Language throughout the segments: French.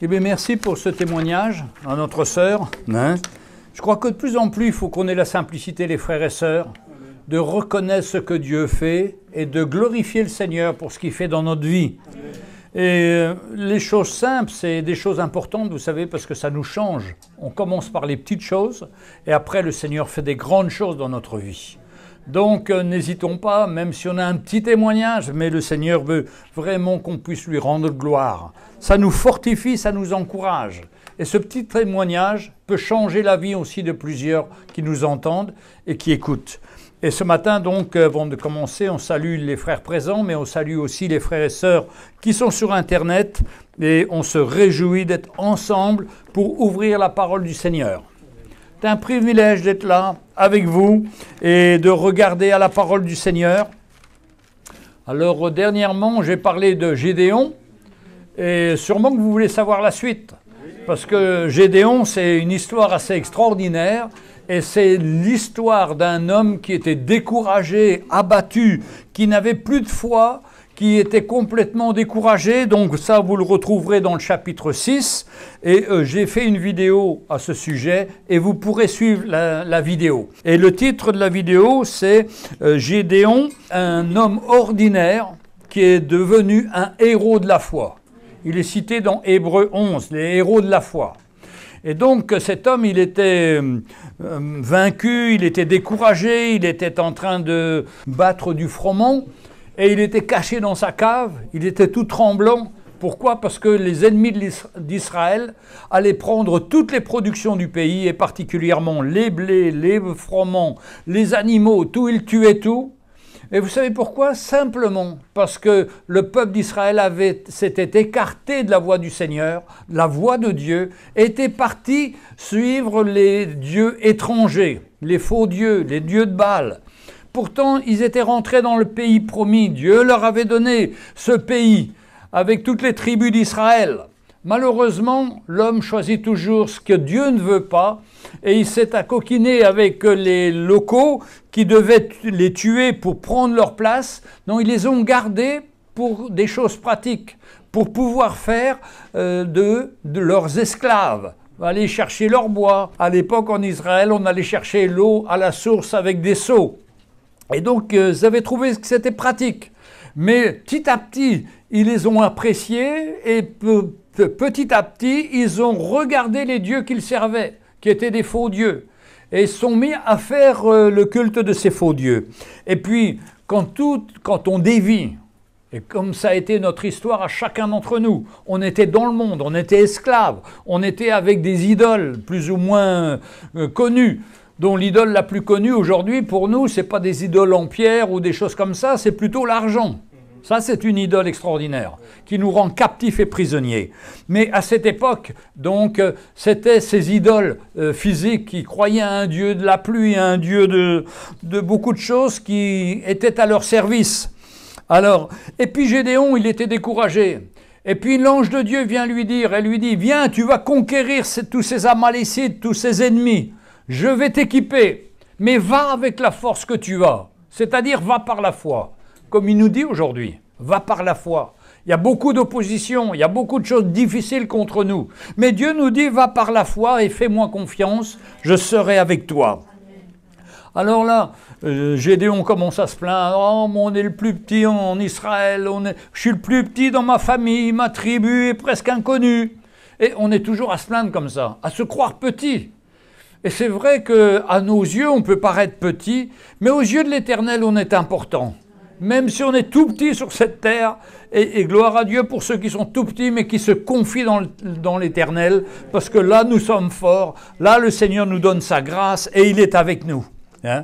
Eh bien, merci pour ce témoignage à notre sœur. Je crois que de plus en plus, il faut qu'on ait la simplicité, les frères et sœurs, de reconnaître ce que Dieu fait et de glorifier le Seigneur pour ce qu'il fait dans notre vie. Et les choses simples, c'est des choses importantes, vous savez, parce que ça nous change. On commence par les petites choses et après, le Seigneur fait des grandes choses dans notre vie. Donc, n'hésitons pas, même si on a un petit témoignage, mais le Seigneur veut vraiment qu'on puisse lui rendre gloire. Ça nous fortifie, ça nous encourage. Et ce petit témoignage peut changer la vie aussi de plusieurs qui nous entendent et qui écoutent. Et ce matin, donc, avant de commencer, on salue les frères présents, mais on salue aussi les frères et sœurs qui sont sur Internet. Et on se réjouit d'être ensemble pour ouvrir la parole du Seigneur. C'est un privilège d'être là avec vous et de regarder à la parole du Seigneur. Alors, dernièrement, j'ai parlé de Gédéon et sûrement que vous voulez savoir la suite. Parce que Gédéon, c'est une histoire assez extraordinaire et c'est l'histoire d'un homme qui était découragé, abattu, qui n'avait plus de foi, qui était complètement découragé. Donc ça, vous le retrouverez dans le chapitre 6. Et j'ai fait une vidéo à ce sujet et vous pourrez suivre la vidéo. Et le titre de la vidéo, c'est Gédéon, un homme ordinaire qui est devenu un héros de la foi. Il est cité dans Hébreux 11, les héros de la foi. Et donc cet homme, il était vaincu, il était découragé, il était en train de battre du froment. Et il était caché dans sa cave, il était tout tremblant. Pourquoi? Parce que les ennemis d'Israël allaient prendre toutes les productions du pays, et particulièrement les blés, les froments, les animaux, tout, ils tuaient tout. Et vous savez pourquoi? Simplement parce que le peuple d'Israël s'était écarté de la voie du Seigneur, de la voie de Dieu, était parti suivre les dieux étrangers, les faux dieux, les dieux de Baal. Pourtant, ils étaient rentrés dans le pays promis. Dieu leur avait donné ce pays avec toutes les tribus d'Israël. Malheureusement, l'homme choisit toujours ce que Dieu ne veut pas et il s'est accoquiné avec les locaux qui devaient les tuer pour prendre leur place. Non, ils les ont gardés pour des choses pratiques, pour pouvoir faire de leurs esclaves. Aller chercher leur bois. À l'époque, en Israël, on allait chercher l'eau à la source avec des seaux. Et donc, ils avaient trouvé que c'était pratique. Mais petit à petit, ils les ont appréciés et petit à petit, ils ont regardé les dieux qu'ils servaient, qui étaient des faux dieux. Et ils se sont mis à faire le culte de ces faux dieux. Et puis, quand on dévie, et comme ça a été notre histoire à chacun d'entre nous, on était dans le monde, on était esclaves, on était avec des idoles plus ou moins connues, dont l'idole la plus connue aujourd'hui, pour nous, ce n'est pas des idoles en pierre ou des choses comme ça, c'est plutôt l'argent. Ça, c'est une idole extraordinaire qui nous rend captifs et prisonniers. Mais à cette époque, donc, c'était ces idoles physiques qui croyaient à un dieu de la pluie, à un dieu de beaucoup de choses qui étaient à leur service. Alors, et puis Gédéon, il était découragé. Et puis l'ange de Dieu vient lui dire, elle lui dit « Viens, tu vas conquérir tous ces Amalécites, tous ces ennemis ». Je vais t'équiper, mais va avec la force que tu as, c'est-à-dire va par la foi, comme il nous dit aujourd'hui, va par la foi. Il y a beaucoup d'opposition, il y a beaucoup de choses difficiles contre nous, mais Dieu nous dit va par la foi et fais-moi confiance, je serai avec toi. Alors là, Gédéon commence à se plaindre, « Oh, on est le plus petit en Israël, je suis le plus petit dans ma famille, ma tribu est presque inconnue. » Et on est toujours à se plaindre comme ça, à se croire petit. Et c'est vrai qu'à nos yeux, on peut paraître petit, mais aux yeux de l'Éternel, on est important. Même si on est tout petit sur cette terre, et gloire à Dieu pour ceux qui sont tout petits, mais qui se confient dans l'Éternel, parce que là, nous sommes forts, là, le Seigneur nous donne sa grâce, et il est avec nous. Hein?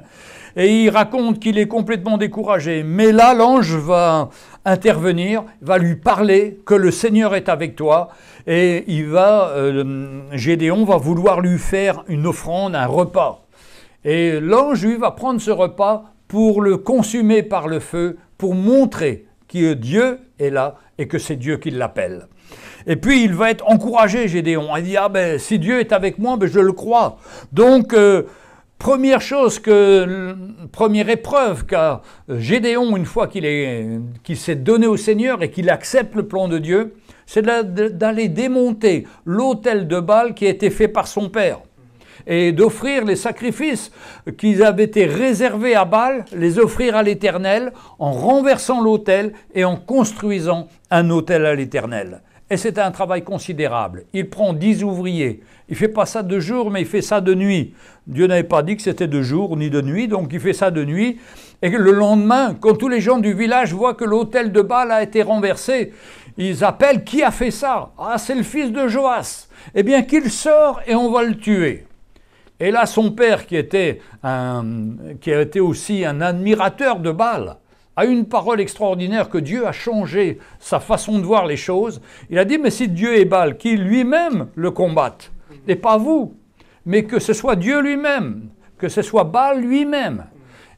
Et il raconte qu'il est complètement découragé. Mais là, l'ange va intervenir, va lui parler que le Seigneur est avec toi, et Gédéon va vouloir lui faire une offrande, un repas. Et l'ange, lui, va prendre ce repas pour le consumer par le feu, pour montrer que Dieu est là et que c'est Dieu qui l'appelle. Et puis, il va être encouragé, Gédéon. Il dit, « Ah ben, si Dieu est avec moi, ben, je le crois. » Donc, Première chose, première épreuve, car Gédéon, une fois qu'il s'est donné au Seigneur et qu'il accepte le plan de Dieu, c'est d'aller démonter l'autel de Baal qui a été fait par son père et d'offrir les sacrifices qui avaient été réservés à Baal, les offrir à l'Éternel en renversant l'autel et en construisant un autel à l'Éternel. Et c'était un travail considérable. Il prend 10 ouvriers. Il ne fait pas ça de jour, mais il fait ça de nuit. Dieu n'avait pas dit que c'était de jour ni de nuit, donc il fait ça de nuit. Et le lendemain, quand tous les gens du village voient que l'autel de Baal a été renversé, ils appellent « Qui a fait ça ?»« Ah, c'est le fils de Joas. » »« Eh bien, qu'il sort et on va le tuer. » Et là, son père, qui était aussi un admirateur de Baal, a une parole extraordinaire que Dieu a changé sa façon de voir les choses. Il a dit, mais si Dieu est Baal, qu'il lui-même le combatte, et pas vous, mais que ce soit Dieu lui-même, que ce soit Baal lui-même.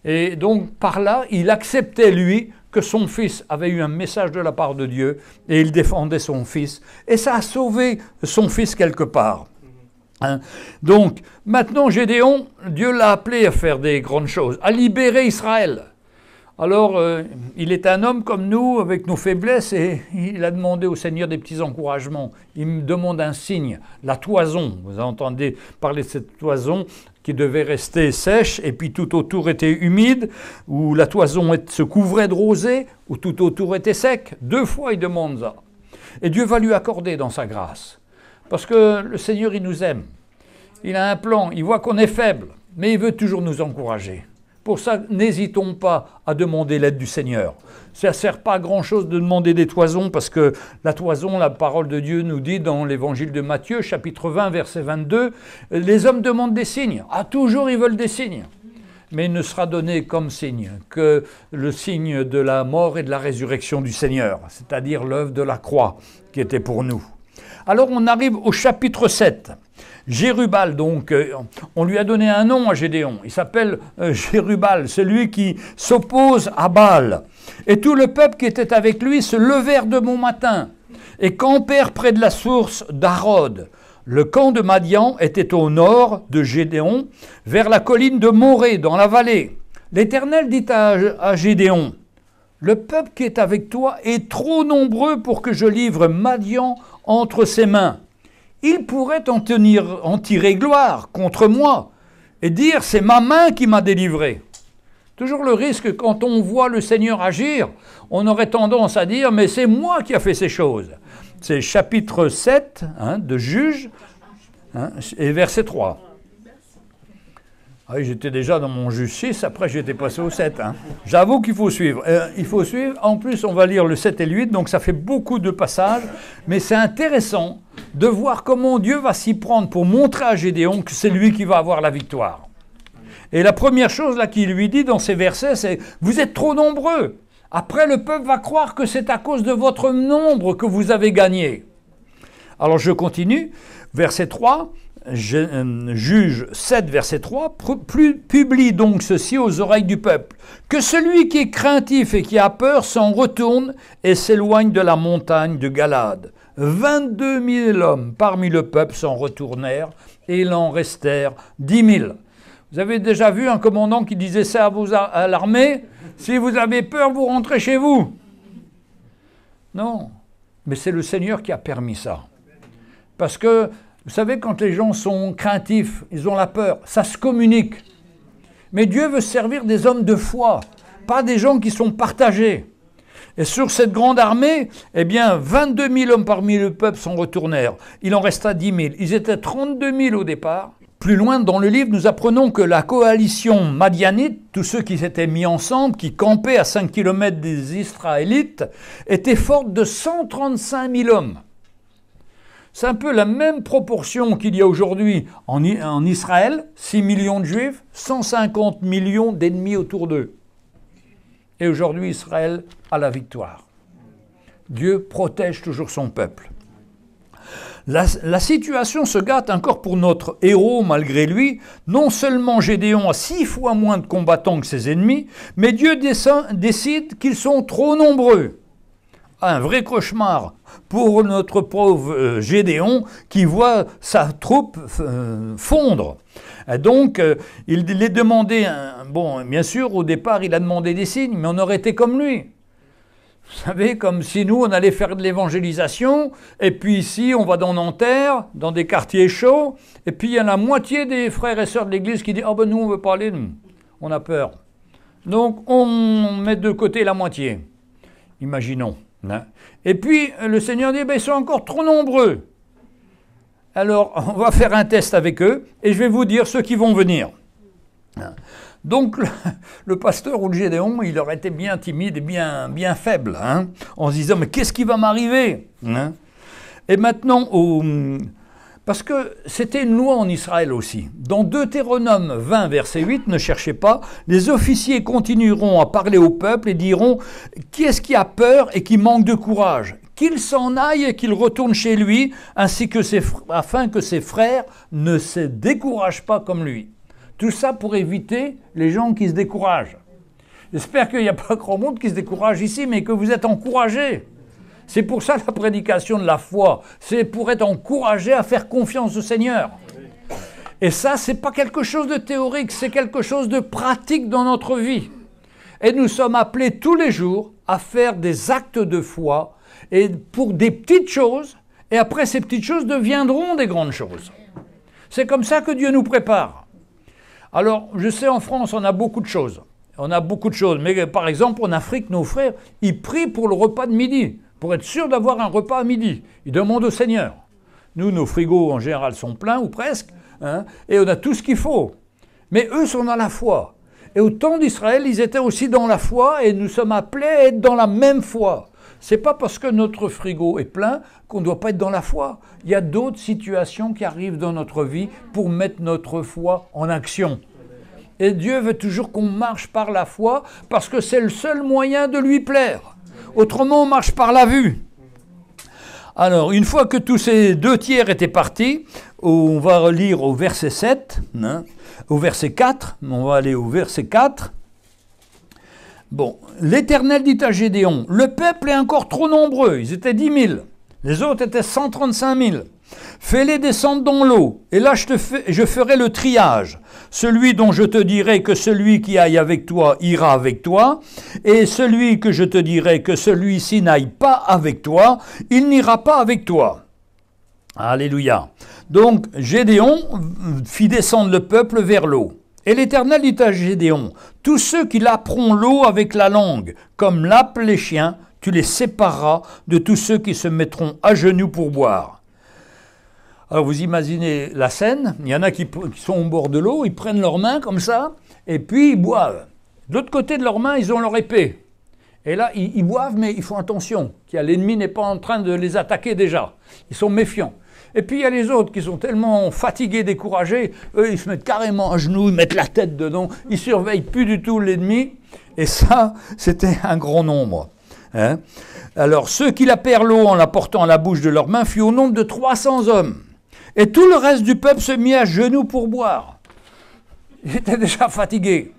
Et donc par là, il acceptait lui que son fils avait eu un message de la part de Dieu, et il défendait son fils, et ça a sauvé son fils quelque part. Hein? Donc maintenant Gédéon, Dieu l'a appelé à faire des grandes choses, à libérer Israël. Alors, il est un homme comme nous, avec nos faiblesses, et il a demandé au Seigneur des petits encouragements. Il me demande un signe, la toison. Vous entendez parler de cette toison qui devait rester sèche, et puis tout autour était humide, où la toison se couvrait de rosée, où tout autour était sec. 2 fois, il demande ça. Et Dieu va lui accorder dans sa grâce. Parce que le Seigneur, il nous aime. Il a un plan, il voit qu'on est faible, mais il veut toujours nous encourager. Pour ça, n'hésitons pas à demander l'aide du Seigneur. Ça ne sert pas à grand-chose de demander des toisons, parce que la toison, la parole de Dieu nous dit dans l'évangile de Matthieu, chapitre 20, verset 22, « Les hommes demandent des signes. » Ah, toujours ils veulent des signes. Mais il ne sera donné comme signe que le signe de la mort et de la résurrection du Seigneur, c'est-à-dire l'œuvre de la croix qui était pour nous. Alors on arrive au chapitre 7. Jérubal, donc, on lui a donné un nom à Gédéon. Il s'appelle Jérubal, celui qui s'oppose à Baal. Et tout le peuple qui était avec lui se levèrent de bon matin et campèrent près de la source d'Arod. Le camp de Madian était au nord de Gédéon, vers la colline de Morée, dans la vallée. L'Éternel dit à Gédéon, « Le peuple qui est avec toi est trop nombreux pour que je livre Madian entre ses mains. » Il pourrait en tirer gloire contre moi et dire « c'est ma main qui m'a délivré ». Toujours le risque, quand on voit le Seigneur agir, on aurait tendance à dire « mais c'est moi qui a fait ces choses ». C'est chapitre 7 hein, de Juges hein, et verset 3. Ah oui, j'étais déjà dans mon Juge 6, après j'étais passé au 7. Hein. J'avoue qu'il faut suivre. En plus, on va lire le 7 et le 8, donc ça fait beaucoup de passages. Mais c'est intéressant de voir comment Dieu va s'y prendre pour montrer à Gédéon que c'est lui qui va avoir la victoire. Et la première chose là qu'il lui dit dans ces versets, c'est « Vous êtes trop nombreux. Après, le peuple va croire que c'est à cause de votre nombre que vous avez gagné. » Alors je continue, verset 3. Juge 7, verset 3, publie donc ceci aux oreilles du peuple, que celui qui est craintif et qui a peur s'en retourne et s'éloigne de la montagne de Galade. 22 000 hommes parmi le peuple s'en retournèrent et il en restèrent 10 000. Vous avez déjà vu un commandant qui disait ça à l'armée, si vous avez peur, vous rentrez chez vous. Non, mais c'est le Seigneur qui a permis ça. Parce que vous savez, quand les gens sont craintifs, ils ont la peur, ça se communique. Mais Dieu veut servir des hommes de foi, pas des gens qui sont partagés. Et sur cette grande armée, eh bien, 22 000 hommes parmi le peuple s'en retournèrent. Il en resta 10 000. Ils étaient 32 000 au départ. Plus loin dans le livre, nous apprenons que la coalition madianite, tous ceux qui s'étaient mis ensemble, qui campaient à 5 km des Israélites, était forte de 135 000 hommes. C'est un peu la même proportion qu'il y a aujourd'hui en Israël, 6 millions de juifs, 150 millions d'ennemis autour d'eux. Et aujourd'hui, Israël a la victoire. Dieu protège toujours son peuple. La situation se gâte encore pour notre héros, malgré lui. Non seulement Gédéon a 6 fois moins de combattants que ses ennemis, mais Dieu décide qu'ils sont trop nombreux. un vrai cauchemar pour notre pauvre Gédéon qui voit sa troupe fondre. Donc, il est demandé, bon, bien sûr, au départ, il a demandé des signes, mais on aurait été comme lui. Vous savez, comme si nous, on allait faire de l'évangélisation, et puis ici, on va dans Nanterre, dans des quartiers chauds, et puis il y a la moitié des frères et sœurs de l'Église qui disent « Ah ben nous, on veut pas aller, nous. On a peur. » Donc, on met de côté la moitié. Imaginons. Et puis, le Seigneur dit, ben, ils sont encore trop nombreux. Alors, on va faire un test avec eux, et je vais vous dire ceux qui vont venir. Donc, le pasteur ou le Gédéon, il aurait été bien timide et bien faible, hein, en se disant, mais qu'est-ce qui va m'arriver, hein? Et maintenant, parce que c'était une loi en Israël aussi. Dans Deutéronome 20, verset 8, ne cherchez pas, les officiers continueront à parler au peuple et diront, qui est-ce qui a peur et qui manque de courage? Qu'il s'en aille et qu'il retourne chez lui, ainsi que afin que ses frères ne se découragent pas comme lui. Tout ça pour éviter les gens qui se découragent. J'espère qu'il n'y a pas grand monde qui se décourage ici, mais que vous êtes encouragés. C'est pour ça la prédication de la foi. C'est pour être encouragé à faire confiance au Seigneur. Et ça, ce n'est pas quelque chose de théorique, c'est quelque chose de pratique dans notre vie. Et nous sommes appelés tous les jours à faire des actes de foi et pour des petites choses. Et après, ces petites choses deviendront des grandes choses. C'est comme ça que Dieu nous prépare. Alors, je sais, en France, on a beaucoup de choses. On a beaucoup de choses. Mais par exemple, en Afrique, nos frères, ils prient pour le repas de midi, pour être sûr d'avoir un repas à midi. Ils demandent au Seigneur. Nous, nos frigos, en général, sont pleins, ou presque, hein, et on a tout ce qu'il faut. Mais eux sont dans la foi. Et au temps d'Israël, ils étaient aussi dans la foi, et nous sommes appelés à être dans la même foi. C'est pas parce que notre frigo est plein qu'on ne doit pas être dans la foi. Il y a d'autres situations qui arrivent dans notre vie pour mettre notre foi en action. Et Dieu veut toujours qu'on marche par la foi, parce que c'est le seul moyen de lui plaire. Autrement, on marche par la vue. Alors, une fois que tous ces deux tiers étaient partis, on va relire au verset 7, hein, au verset 4. On va aller au verset 4. Bon, l'Éternel dit à Gédéon, « Le peuple est encore trop nombreux. Ils étaient 10 000. Les autres étaient 135 000. Fais-les descendre dans l'eau, et là je ferai le triage. Celui dont je te dirai que celui qui aille avec toi ira avec toi, et celui que je te dirai que celui-ci n'aille pas avec toi, il n'ira pas avec toi. » Alléluia. Donc Gédéon fit descendre le peuple vers l'eau. Et l'Éternel dit à Gédéon, « Tous ceux qui laperont l'eau avec la langue, comme lapent les chiens, tu les sépareras de tous ceux qui se mettront à genoux pour boire. » Alors vous imaginez la scène, il y en a qui sont au bord de l'eau, ils prennent leurs mains comme ça, et puis ils boivent. De l'autre côté de leurs mains, ils ont leur épée. Et là, ils boivent, mais ils font attention, que l'ennemi n'est pas en train de les attaquer déjà. Ils sont méfiants. Et puis il y a les autres qui sont tellement fatigués, découragés, eux ils se mettent carrément à genoux, ils mettent la tête dedans, ils surveillent plus du tout l'ennemi. Et ça, c'était un grand nombre. Hein? Alors ceux qui lapèrent l'eau en la portant à la bouche de leurs mains fut au nombre de 300 hommes. Et tout le reste du peuple se mit à genoux pour boire. Ils étaient déjà fatigués.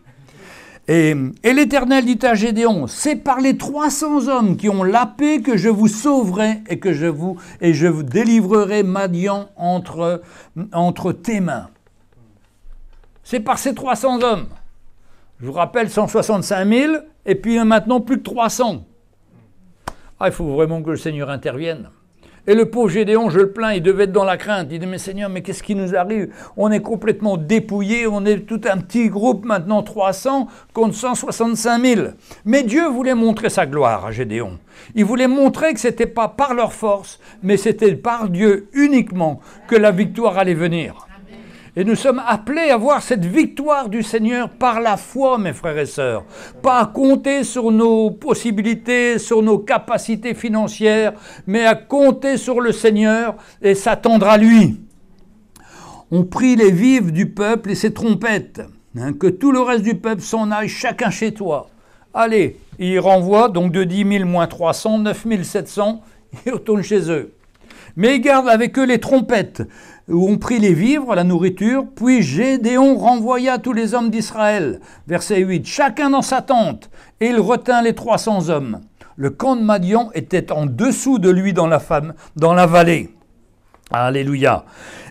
Et l'Éternel dit à Gédéon, « C'est par les 300 hommes qui ont lapé que je vous sauverai et que je vous délivrerai Madian entre tes mains. » C'est par ces 300 hommes. Je vous rappelle 165 000 et puis maintenant plus de 300. Ah, il faut vraiment que le Seigneur intervienne. Et le pauvre Gédéon, je le plains, il devait être dans la crainte. Il dit, mais Seigneur, mais qu'est-ce qui nous arrive? On est complètement dépouillés, on est tout un petit groupe, maintenant 300, contre 165 000. Mais Dieu voulait montrer sa gloire à Gédéon. Il voulait montrer que ce n'était pas par leur force, mais c'était par Dieu uniquement que la victoire allait venir. Et nous sommes appelés à voir cette victoire du Seigneur par la foi, mes frères et sœurs. Pas à compter sur nos possibilités, sur nos capacités financières, mais à compter sur le Seigneur et s'attendre à lui. On prit les vifs du peuple et ses trompettes, hein, que tout le reste du peuple s'en aille chacun chez toi. Allez, ils renvoient, donc de 10 000 moins 300, 9 700, ils retournent chez eux. Mais ils gardent avec eux les trompettes, où on prit les vivres, la nourriture, puis Gédéon renvoya tous les hommes d'Israël. Verset 8, chacun dans sa tente, et il retint les 300 hommes. Le camp de Madian était en dessous de lui dans la vallée. Alléluia.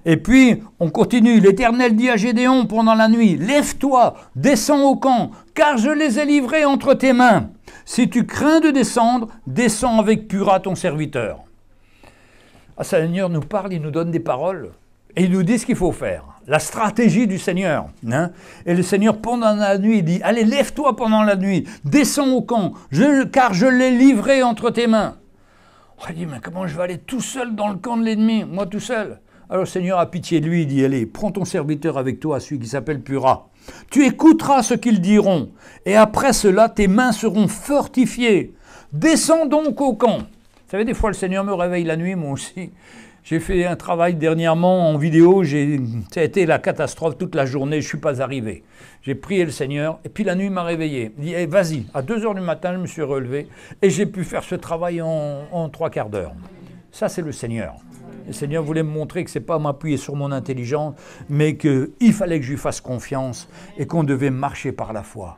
Et puis, on continue. L'Éternel dit à Gédéon pendant la nuit, « Lève-toi, descends au camp, car je les ai livrés entre tes mains. Si tu crains de descendre, descends avec Pura ton serviteur. » Le Seigneur nous parle, il nous donne des paroles, et il nous dit ce qu'il faut faire. La stratégie du Seigneur. Hein? Et le Seigneur, pendant la nuit, dit, « Allez, lève-toi pendant la nuit, descends au camp, car je l'ai livré entre tes mains. » Il dit, mais comment je vais aller tout seul dans le camp de l'ennemi, moi tout seul? Alors le Seigneur a pitié de lui, il dit, allez, prends ton serviteur avec toi, celui qui s'appelle Pura. Tu écouteras ce qu'ils diront, et après cela, tes mains seront fortifiées. Descends donc au camp. Vous savez, des fois, le Seigneur me réveille la nuit, moi aussi. J'ai fait un travail dernièrement en vidéo, ça a été la catastrophe toute la journée, je ne suis pas arrivé. J'ai prié le Seigneur, et puis la nuit m'a réveillé. Il dit, hey, vas-y, à 2 h du matin, je me suis relevé, et j'ai pu faire ce travail en 3/4 d'heure. Ça, c'est le Seigneur. Le Seigneur voulait me montrer que ce n'est pas m'appuyer sur mon intelligence, mais qu'il fallait que je lui fasse confiance, et qu'on devait marcher par la foi.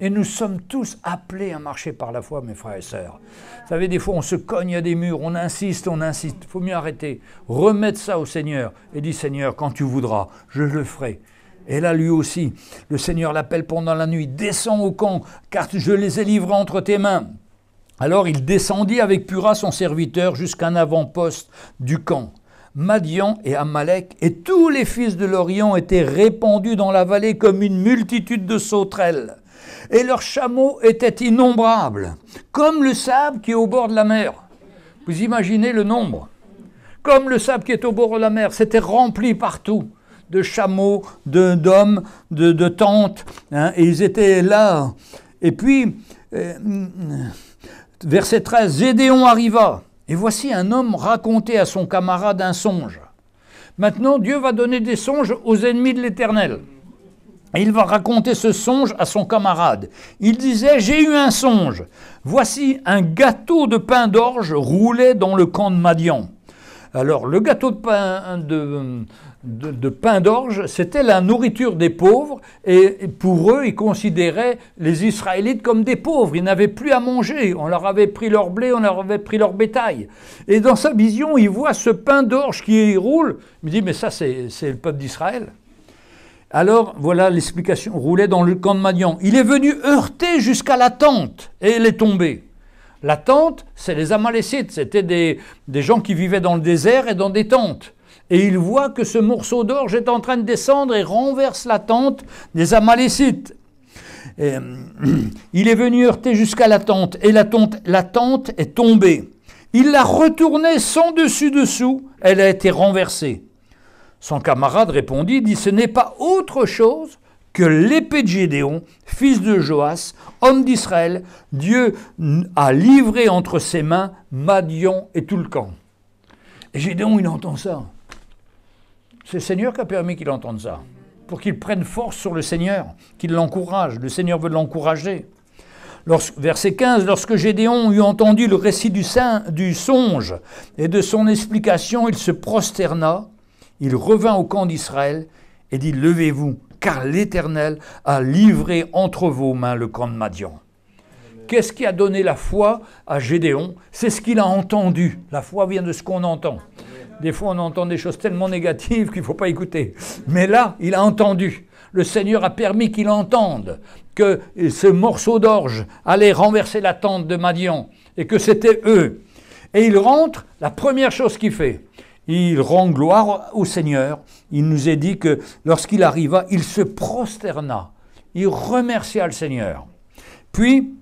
Et nous sommes tous appelés à marcher par la foi, mes frères et sœurs. Vous savez, des fois, on se cogne à des murs, on insiste, on insiste. Il faut mieux arrêter. Remettre ça au Seigneur. Et dit, Seigneur, quand tu voudras, je le ferai. Et là, lui aussi, le Seigneur l'appelle pendant la nuit. Descends au camp, car je les ai livrés entre tes mains. Alors, il descendit avec Pura, son serviteur, jusqu'à un avant-poste du camp. Madian et Amalek et tous les fils de l'Orient étaient répandus dans la vallée comme une multitude de sauterelles. Et leurs chameaux étaient innombrables, comme le sable qui est au bord de la mer. Vous imaginez le nombre. Comme le sable qui est au bord de la mer, c'était rempli partout de chameaux, d'hommes, de tentes. Hein, et ils étaient là. Et puis, verset 13, Gédéon arriva. Et voici un homme racontait à son camarade un songe. Maintenant, Dieu va donner des songes aux ennemis de l'Éternel. Et il va raconter ce songe à son camarade. Il disait, « J'ai eu un songe. Voici un gâteau de pain d'orge roulé dans le camp de Madian. » Alors, le gâteau de pain d'orge, c'était la nourriture des pauvres. Et pour eux, ils considéraient les Israélites comme des pauvres. Ils n'avaient plus à manger. On leur avait pris leur blé, on leur avait pris leur bétail. Et dans sa vision, il voit ce pain d'orge qui roule. Il dit, « Mais ça, c'est le peuple d'Israël. » Alors, voilà l'explication, roulait dans le camp de Madian. Il est venu heurter jusqu'à la tente, et elle est tombée. La tente, c'est les Amalécites, c'était des gens qui vivaient dans le désert et dans des tentes. Et il voit que ce morceau d'orge est en train de descendre et renverse la tente des Amalécites. Et, il est venu heurter jusqu'à la tente, et la tente est tombée. Il l'a retournée sans dessus-dessous, elle a été renversée. Son camarade répondit, dit, « Ce n'est pas autre chose que l'épée de Gédéon, fils de Joas, homme d'Israël. Dieu a livré entre ses mains Madian et tout le camp. » Et Gédéon, il entend ça. C'est le Seigneur qui a permis qu'il entende ça, pour qu'il prenne force sur le Seigneur, qu'il l'encourage. Le Seigneur veut l'encourager. Verset 15, lorsque Gédéon eut entendu le récit du songe et de son explication, il se prosterna. Il revint au camp d'Israël et dit, « Levez-vous, car l'Éternel a livré entre vos mains le camp de Madian. » Qu'est-ce qui a donné la foi à Gédéon? C'est ce qu'il a entendu. La foi vient de ce qu'on entend. Des fois, on entend des choses tellement négatives qu'il ne faut pas écouter. Mais là, il a entendu. Le Seigneur a permis qu'il entende que ce morceau d'orge allait renverser la tente de Madian et que c'était eux. Et il rentre, la première chose qu'il fait, il rend gloire au Seigneur. Il nous est dit que lorsqu'il arriva, il se prosterna. Il remercia le Seigneur. Puis,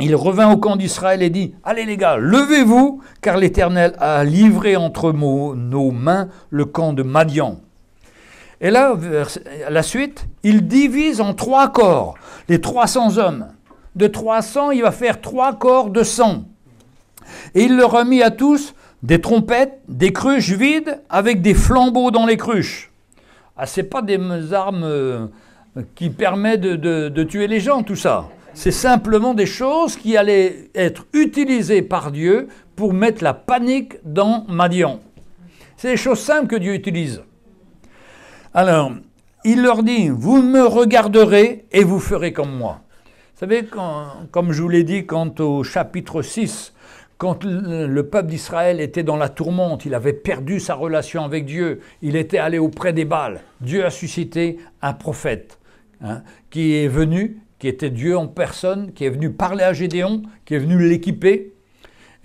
il revint au camp d'Israël et dit, « Allez les gars, levez-vous, car l'Éternel a livré entre nos mains le camp de Madian. » Et là, à la suite, il divise en 3 corps les 300 hommes. De 300, il va faire 3 corps de 100. Et il le remit à tous, des trompettes, des cruches vides, avec des flambeaux dans les cruches. Ah, ce n'est pas des armes qui permettent de tuer les gens, tout ça. C'est simplement des choses qui allaient être utilisées par Dieu pour mettre la panique dans Madian. C'est des choses simples que Dieu utilise. Alors, il leur dit, « Vous me regarderez et vous ferez comme moi. » Vous savez, comme je vous l'ai dit, quant au chapitre 6, quand le peuple d'Israël était dans la tourmente, il avait perdu sa relation avec Dieu, il était allé auprès des Baals. Dieu a suscité un prophète qui est venu, qui était Dieu en personne, qui est venu parler à Gédéon, qui est venu l'équiper.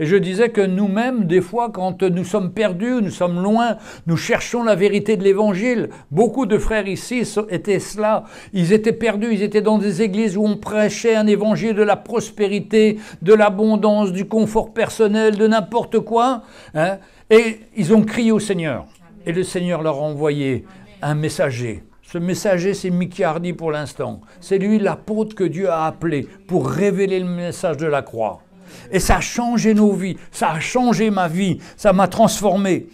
Et je disais que nous-mêmes, des fois, quand nous sommes perdus, nous sommes loin, nous cherchons la vérité de l'Évangile. Beaucoup de frères ici étaient cela. Ils étaient perdus, ils étaient dans des églises où on prêchait un Évangile de la prospérité, de l'abondance, du confort personnel, de n'importe quoi. Hein, et ils ont crié au Seigneur. Amen. Et le Seigneur leur a envoyé un messager. Ce messager, c'est Miki Hardy pour l'instant. C'est lui l'apôtre que Dieu a appelé pour révéler le message de la croix. Et ça a changé nos vies, ça a changé ma vie, ça m'a transformé.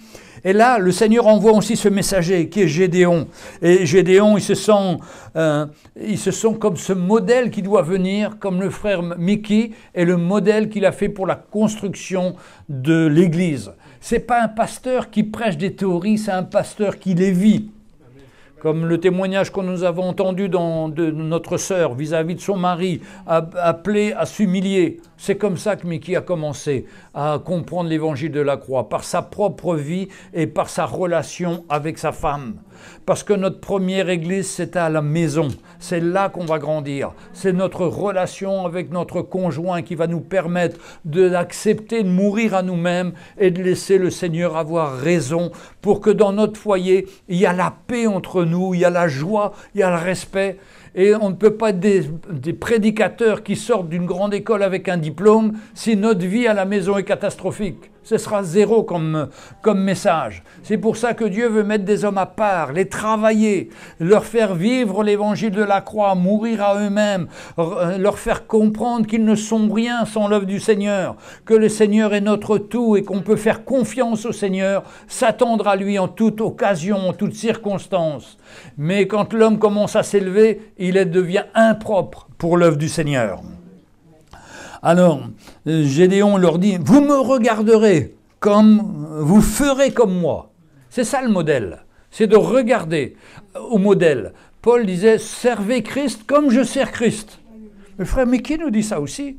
Et là, le Seigneur envoie aussi ce messager qui est Gédéon. Et Gédéon, il se sent comme ce modèle qui doit venir, comme le frère Miki, et le modèle qu'il a fait pour la construction de l'Église. Ce n'est pas un pasteur qui prêche des théories, c'est un pasteur qui les vit. Comme le témoignage que nous avons entendu de notre sœur vis-à-vis de son mari, appelé à s'humilier. C'est comme ça que Miki a commencé à comprendre l'évangile de la croix, par sa propre vie et par sa relation avec sa femme. Parce que notre première église, c'est à la maison. C'est là qu'on va grandir. C'est notre relation avec notre conjoint qui va nous permettre d'accepter de mourir à nous-mêmes et de laisser le Seigneur avoir raison pour que dans notre foyer, il y a la paix entre nous, il y a la joie, il y a le respect. Et on ne peut pas être des prédicateurs qui sortent d'une grande école avec un diplôme si notre vie à la maison est catastrophique. Ce sera zéro comme message. C'est pour ça que Dieu veut mettre des hommes à part, les travailler, leur faire vivre l'évangile de la croix, mourir à eux-mêmes, leur faire comprendre qu'ils ne sont rien sans l'œuvre du Seigneur, que le Seigneur est notre tout et qu'on peut faire confiance au Seigneur, s'attendre à lui en toute occasion, en toute circonstance. Mais quand l'homme commence à s'élever, il devient impropre pour l'œuvre du Seigneur. Alors, Gédéon leur dit « Vous me regarderez comme, vous ferez comme moi ». C'est ça le modèle, c'est de regarder au modèle. Paul disait « Servez Christ comme je sers Christ ». Le frère Miki nous dit ça aussi.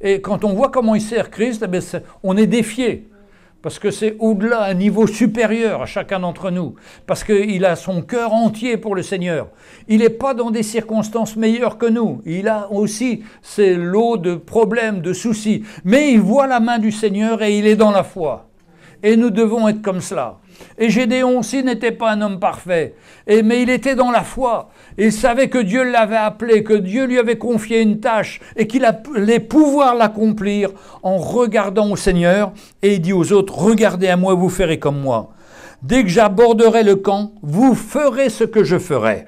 Et quand on voit comment il sert Christ, eh bien, on est défié. Parce que c'est au-delà, un niveau supérieur à chacun d'entre nous. Parce qu'il a son cœur entier pour le Seigneur. Il n'est pas dans des circonstances meilleures que nous. Il a aussi ses lots de problèmes, de soucis. Mais il voit la main du Seigneur et il est dans la foi. Et nous devons être comme cela. Et Gédéon aussi n'était pas un homme parfait, mais il était dans la foi. Il savait que Dieu l'avait appelé, que Dieu lui avait confié une tâche et qu'il allait pouvoir l'accomplir en regardant au Seigneur. Et il dit aux autres, « Regardez à moi, vous ferez comme moi. Dès que j'aborderai le camp, vous ferez ce que je ferai. »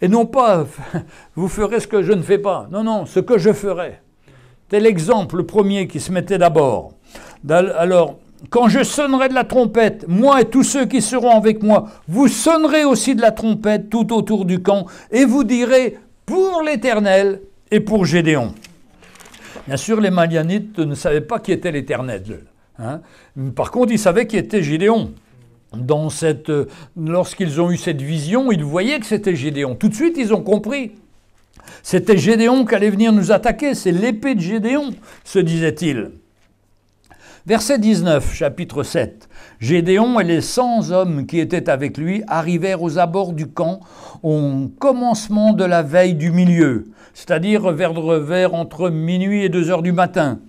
Et non pas, « Vous ferez ce que je ne fais pas. » Non, non, « Ce que je ferai. » C'était l'exemple premier qui se mettait d'abord. Alors, quand je sonnerai de la trompette, moi et tous ceux qui seront avec moi, vous sonnerez aussi de la trompette tout autour du camp et vous direz pour l'Éternel et pour Gédéon. Bien sûr, les Madianites ne savaient pas qui était l'Éternel. Hein. Par contre, ils savaient qui était Gédéon. Lorsqu'ils ont eu cette vision, ils voyaient que c'était Gédéon. Tout de suite, ils ont compris. C'était Gédéon qui allait venir nous attaquer. C'est l'épée de Gédéon, se disait-il. Verset 19, chapitre 7. Gédéon et les 100 hommes qui étaient avec lui arrivèrent aux abords du camp au commencement de la veille du milieu, c'est-à-dire vers entre minuit et 2 heures du matin.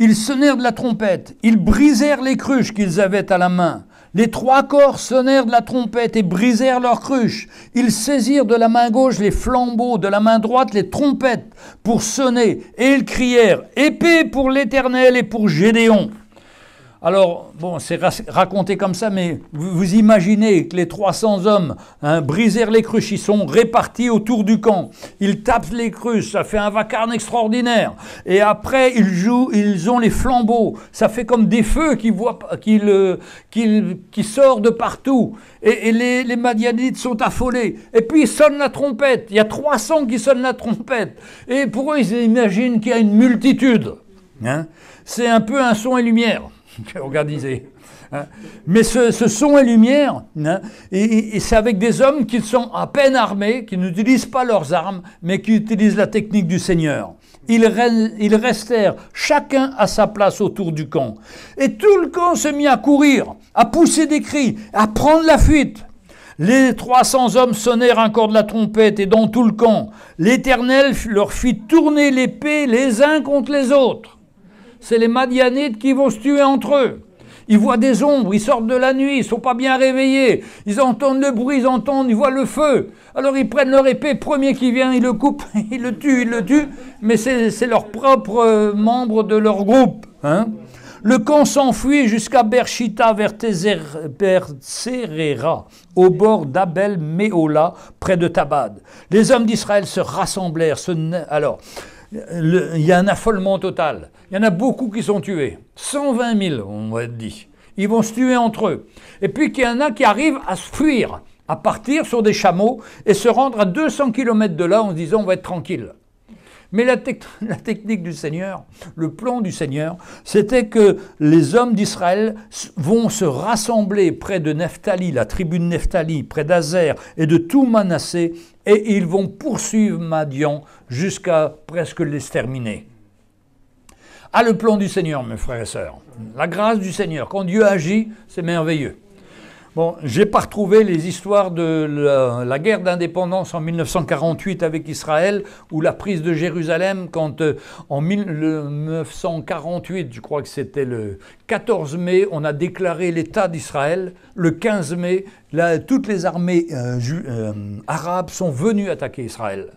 Ils sonnèrent de la trompette, ils brisèrent les cruches qu'ils avaient à la main. Les trois corps sonnèrent de la trompette et brisèrent leurs cruches. Ils saisirent de la main gauche les flambeaux, de la main droite les trompettes pour sonner. Et ils crièrent « Épée pour l'Éternel et pour Gédéon !» Alors, bon, c'est raconté comme ça, mais vous imaginez que les 300 hommes brisèrent les cruches, ils sont répartis autour du camp. Ils tapent les cruches, ça fait un vacarme extraordinaire. Et après, ils jouent, ils ont les flambeaux. Ça fait comme des feux qui sortent de partout. Et les Madianites sont affolés. Et puis, ils sonnent la trompette. Il y a 300 qui sonnent la trompette. Et pour eux, ils imaginent qu'il y a une multitude. Hein, c'est un peu un son et lumière organisé. Mais ce son est lumière. Hein, et c'est avec des hommes qui sont à peine armés, qui n'utilisent pas leurs armes, mais qui utilisent la technique du Seigneur. Ils restèrent chacun à sa place autour du camp. Et tout le camp se mit à courir, à pousser des cris, à prendre la fuite. Les 300 hommes sonnèrent encore de la trompette et dans tout le camp. L'Éternel leur fit tourner l'épée les uns contre les autres. C'est les Madianites qui vont se tuer entre eux. Ils voient des ombres, ils sortent de la nuit, ils ne sont pas bien réveillés. Ils entendent le bruit, ils voient le feu. Alors ils prennent leur épée, premier qui vient, ils le coupent, ils le tuent. Mais c'est leur propre membre de leur groupe. Hein. Le camp s'enfuit jusqu'à Berchita vers Tézerera, au bord d'Abel-Méola, près de Tabad. Les hommes d'Israël se rassemblèrent. Alors, il y a un affolement total. Il y en a beaucoup qui sont tués. 120 000, on va dire. Ils vont se tuer entre eux. Et puis qu'il y en a qui arrivent à se fuir, à partir sur des chameaux et se rendre à 200 km de là en se disant on va être tranquille. Mais la technique du Seigneur, le plan du Seigneur, c'était que les hommes d'Israël vont se rassembler près de Nephtali, la tribu de Nephtali, près d'Azer et de tout Manassé, et ils vont poursuivre Madian jusqu'à presque l'exterminer. Ah, le plan du Seigneur, mes frères et sœurs, la grâce du Seigneur, quand Dieu agit, c'est merveilleux. Bon, j'ai pas retrouvé les histoires de la guerre d'indépendance en 1948 avec Israël ou la prise de Jérusalem quand en 1948, je crois que c'était le 14 mai, on a déclaré l'État d'Israël. Le 15 mai, toutes les armées arabes sont venues attaquer Israël.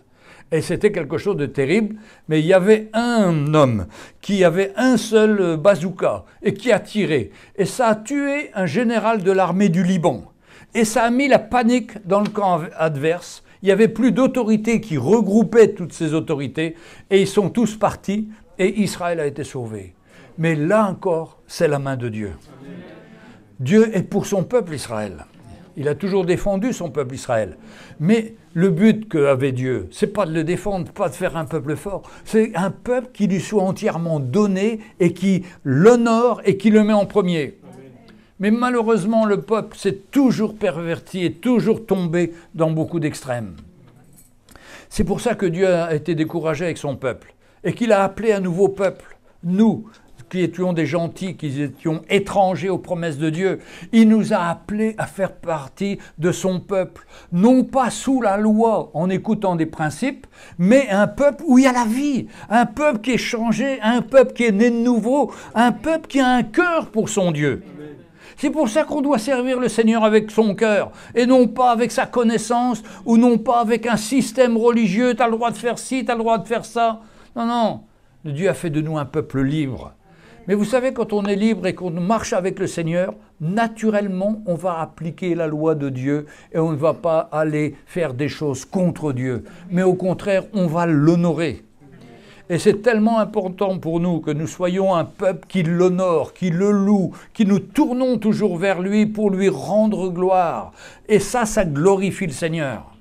Et c'était quelque chose de terrible, mais il y avait un homme qui avait un seul bazooka et qui a tiré. Et ça a tué un général de l'armée du Liban. Et ça a mis la panique dans le camp adverse. Il n'y avait plus d'autorité qui regroupait toutes ces autorités. Et ils sont tous partis et Israël a été sauvé. Mais là encore, c'est la main de Dieu. Amen. Dieu est pour son peuple Israël. Il a toujours défendu son peuple Israël. Mais le but qu'avait Dieu, c'est pas de le défendre, pas de faire un peuple fort. C'est un peuple qui lui soit entièrement donné et qui l'honore et qui le met en premier. Amen. Mais malheureusement, le peuple s'est toujours perverti et toujours tombé dans beaucoup d'extrêmes. C'est pour ça que Dieu a été découragé avec son peuple et qu'il a appelé un nouveau peuple, nous, qui étions des gentils, qui étions étrangers aux promesses de Dieu. Il nous a appelés à faire partie de son peuple, non pas sous la loi, en écoutant des principes, mais un peuple où il y a la vie, un peuple qui est changé, un peuple qui est né de nouveau, un peuple qui a un cœur pour son Dieu. C'est pour ça qu'on doit servir le Seigneur avec son cœur, et non pas avec sa connaissance, ou non pas avec un système religieux, t'as le droit de faire ci, t'as le droit de faire ça. Non, non, Dieu a fait de nous un peuple libre. Mais vous savez, quand on est libre et qu'on marche avec le Seigneur, naturellement, on va appliquer la loi de Dieu et on ne va pas aller faire des choses contre Dieu. Mais au contraire, on va l'honorer. Et c'est tellement important pour nous que nous soyons un peuple qui l'honore, qui le loue, qui nous tournons toujours vers lui pour lui rendre gloire. Et ça, ça glorifie le Seigneur.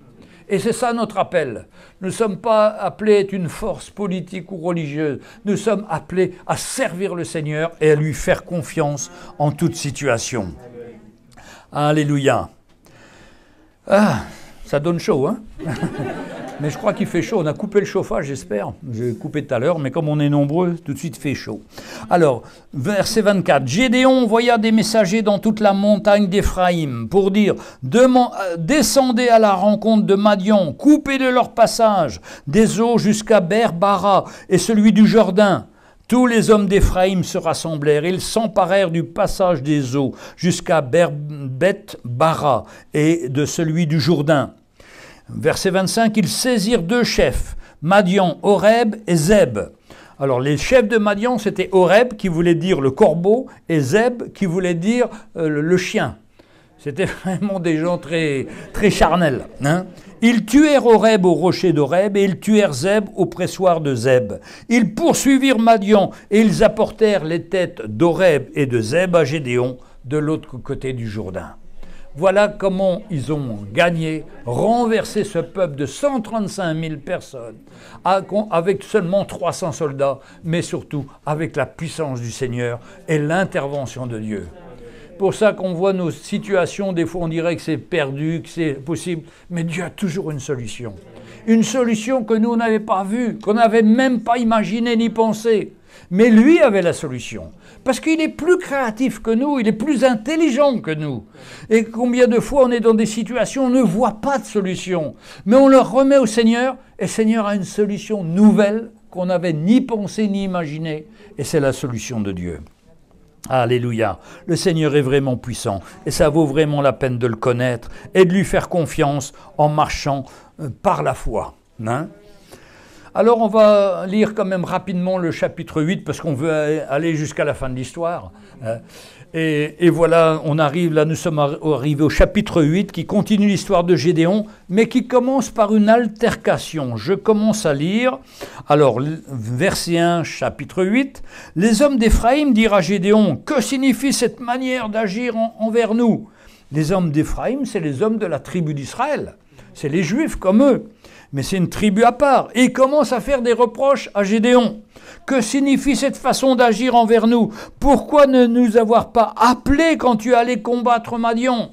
Et c'est ça notre appel. Nous ne sommes pas appelés à être une force politique ou religieuse. Nous sommes appelés à servir le Seigneur et à lui faire confiance en toute situation. Alléluia. Ah, ça donne chaud, hein? Mais je crois qu'il fait chaud. On a coupé le chauffage, j'espère. J'ai coupé tout à l'heure, mais comme on est nombreux, tout de suite fait chaud. Alors, verset 24. Gédéon envoya des messagers dans toute la montagne d'Éphraïm pour dire « Descendez à la rencontre de Madian, coupez de leur passage, des eaux jusqu'à Berbara et celui du Jordan. » Tous les hommes d'Éphraïm se rassemblèrent. Ils s'emparèrent du passage des eaux jusqu'à Berbet-Bara et de celui du Jourdain. Verset 25, ils saisirent deux chefs, Madian, Oreb et Zeb. Alors les chefs de Madian, c'était Oreb qui voulait dire le corbeau et Zeb qui voulait dire le chien. C'était vraiment des gens très, très charnels. Hein. Ils tuèrent Oreb au rocher d'Oreb et ils tuèrent Zeb au pressoir de Zeb. Ils poursuivirent Madian et ils apportèrent les têtes d'Oreb et de Zeb à Gédéon de l'autre côté du Jourdain. Voilà comment ils ont gagné, renversé ce peuple de 135 000 personnes, avec seulement 300 soldats, mais surtout avec la puissance du Seigneur et l'intervention de Dieu. pour ça qu'on voit nos situations, des fois on dirait que c'est perdu, que c'est possible. Mais Dieu a toujours une solution. Une solution que nous, on n'avait pas vue, qu'on n'avait même pas imaginée ni pensée. Mais lui avait la solution. Parce qu'il est plus créatif que nous, il est plus intelligent que nous. Et combien de fois on est dans des situations, on ne voit pas de solution. Mais on le remet au Seigneur, et le Seigneur a une solution nouvelle qu'on n'avait ni pensée ni imaginée. Et c'est la solution de Dieu. Alléluia. Le Seigneur est vraiment puissant. Et ça vaut vraiment la peine de le connaître et de lui faire confiance en marchant par la foi. Hein ? Alors on va lire quand même rapidement le chapitre 8 parce qu'on veut aller jusqu'à la fin de l'histoire. Et voilà, on arrive, là nous sommes arrivés au chapitre 8 qui continue l'histoire de Gédéon, mais qui commence par une altercation. Je commence à lire, alors verset 1, chapitre 8. « Les hommes d'Éphraïm dirent à Gédéon, que signifie cette manière d'agir envers nous ?» Les hommes d'Éphraïm, c'est les hommes de la tribu d'Israël, c'est les Juifs comme eux. Mais c'est une tribu à part. Et il commence à faire des reproches à Gédéon. Que signifie cette façon d'agir envers nous? Pourquoi ne nous avoir pas appelés quand tu allais combattre Madian?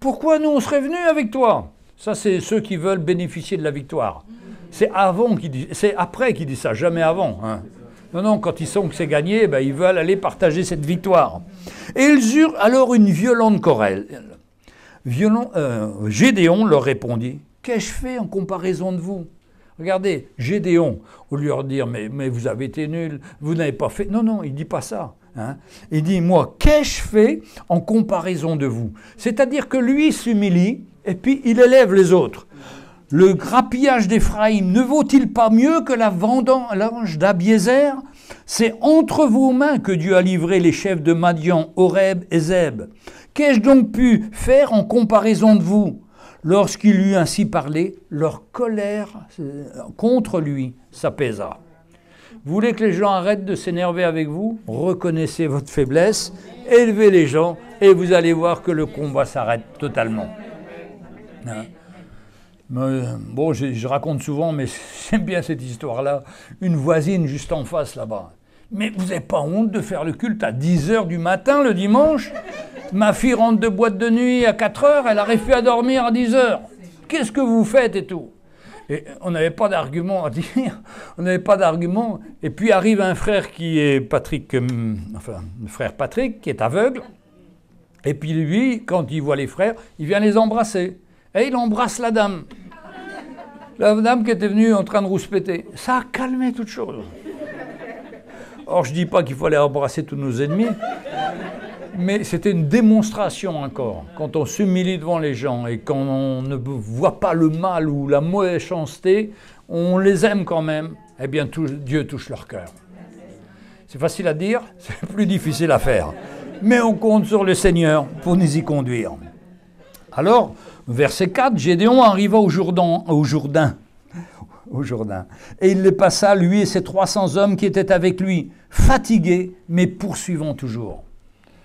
Pourquoi nous on serait venus avec toi? Ça c'est ceux qui veulent bénéficier de la victoire. C'est avant qu'ils disent, c'est après qu'ils disent ça, jamais avant. Hein. Non, non, quand ils sentent que c'est gagné, ben, ils veulent aller partager cette victoire. Et ils eurent alors une violente querelle. Gédéon leur répondit. Qu'ai-je fait en comparaison de vous? Regardez, Gédéon, au lieu de dire mais vous avez été nuls, vous n'avez pas fait... Non, non, il ne dit pas ça. Hein. Il dit, moi, qu'ai-je fait en comparaison de vous? C'est-à-dire que lui s'humilie et puis il élève les autres. Le grappillage d'Éphraïm ne vaut-il pas mieux que la vendange d'Abiézer? C'est entre vos mains que Dieu a livré les chefs de Madian, Oreb et Zeb. Qu'ai-je donc pu faire en comparaison de vous? Lorsqu'il eut ainsi parlé, leur colère contre lui s'apaisa. Vous voulez que les gens arrêtent de s'énerver avec vous? Reconnaissez votre faiblesse, élevez les gens, et vous allez voir que le combat s'arrête totalement. Hein? Bon, je raconte souvent, mais j'aime bien cette histoire-là. Une voisine juste en face, là-bas. Mais vous n'avez pas honte de faire le culte à 10 h du matin, le dimanche? Ma fille rentre de boîte de nuit à 4 h, elle a refusé à dormir à 10 h. Qu'est-ce que vous faites et tout? Et on n'avait pas d'argument à dire, on n'avait pas d'argument. Et puis arrive un frère qui est Patrick, enfin, le frère Patrick, qui est aveugle. Et puis lui, quand il voit les frères, il vient les embrasser. Et il embrasse la dame. La dame qui était venue en train de rouspéter. Ça a calmé toute chose. Or, je ne dis pas qu'il fallait embrasser tous nos ennemis. Mais c'était une démonstration encore. Quand on s'humilie devant les gens et quand on ne voit pas le mal ou la méchanceté, on les aime quand même. Eh bien, Dieu touche leur cœur. C'est facile à dire, c'est plus difficile à faire. Mais on compte sur le Seigneur pour nous y conduire. Alors, verset 4, Gédéon arriva au Jourdain. Et il les passa, lui et ses 300 hommes qui étaient avec lui, fatigués, mais poursuivant toujours.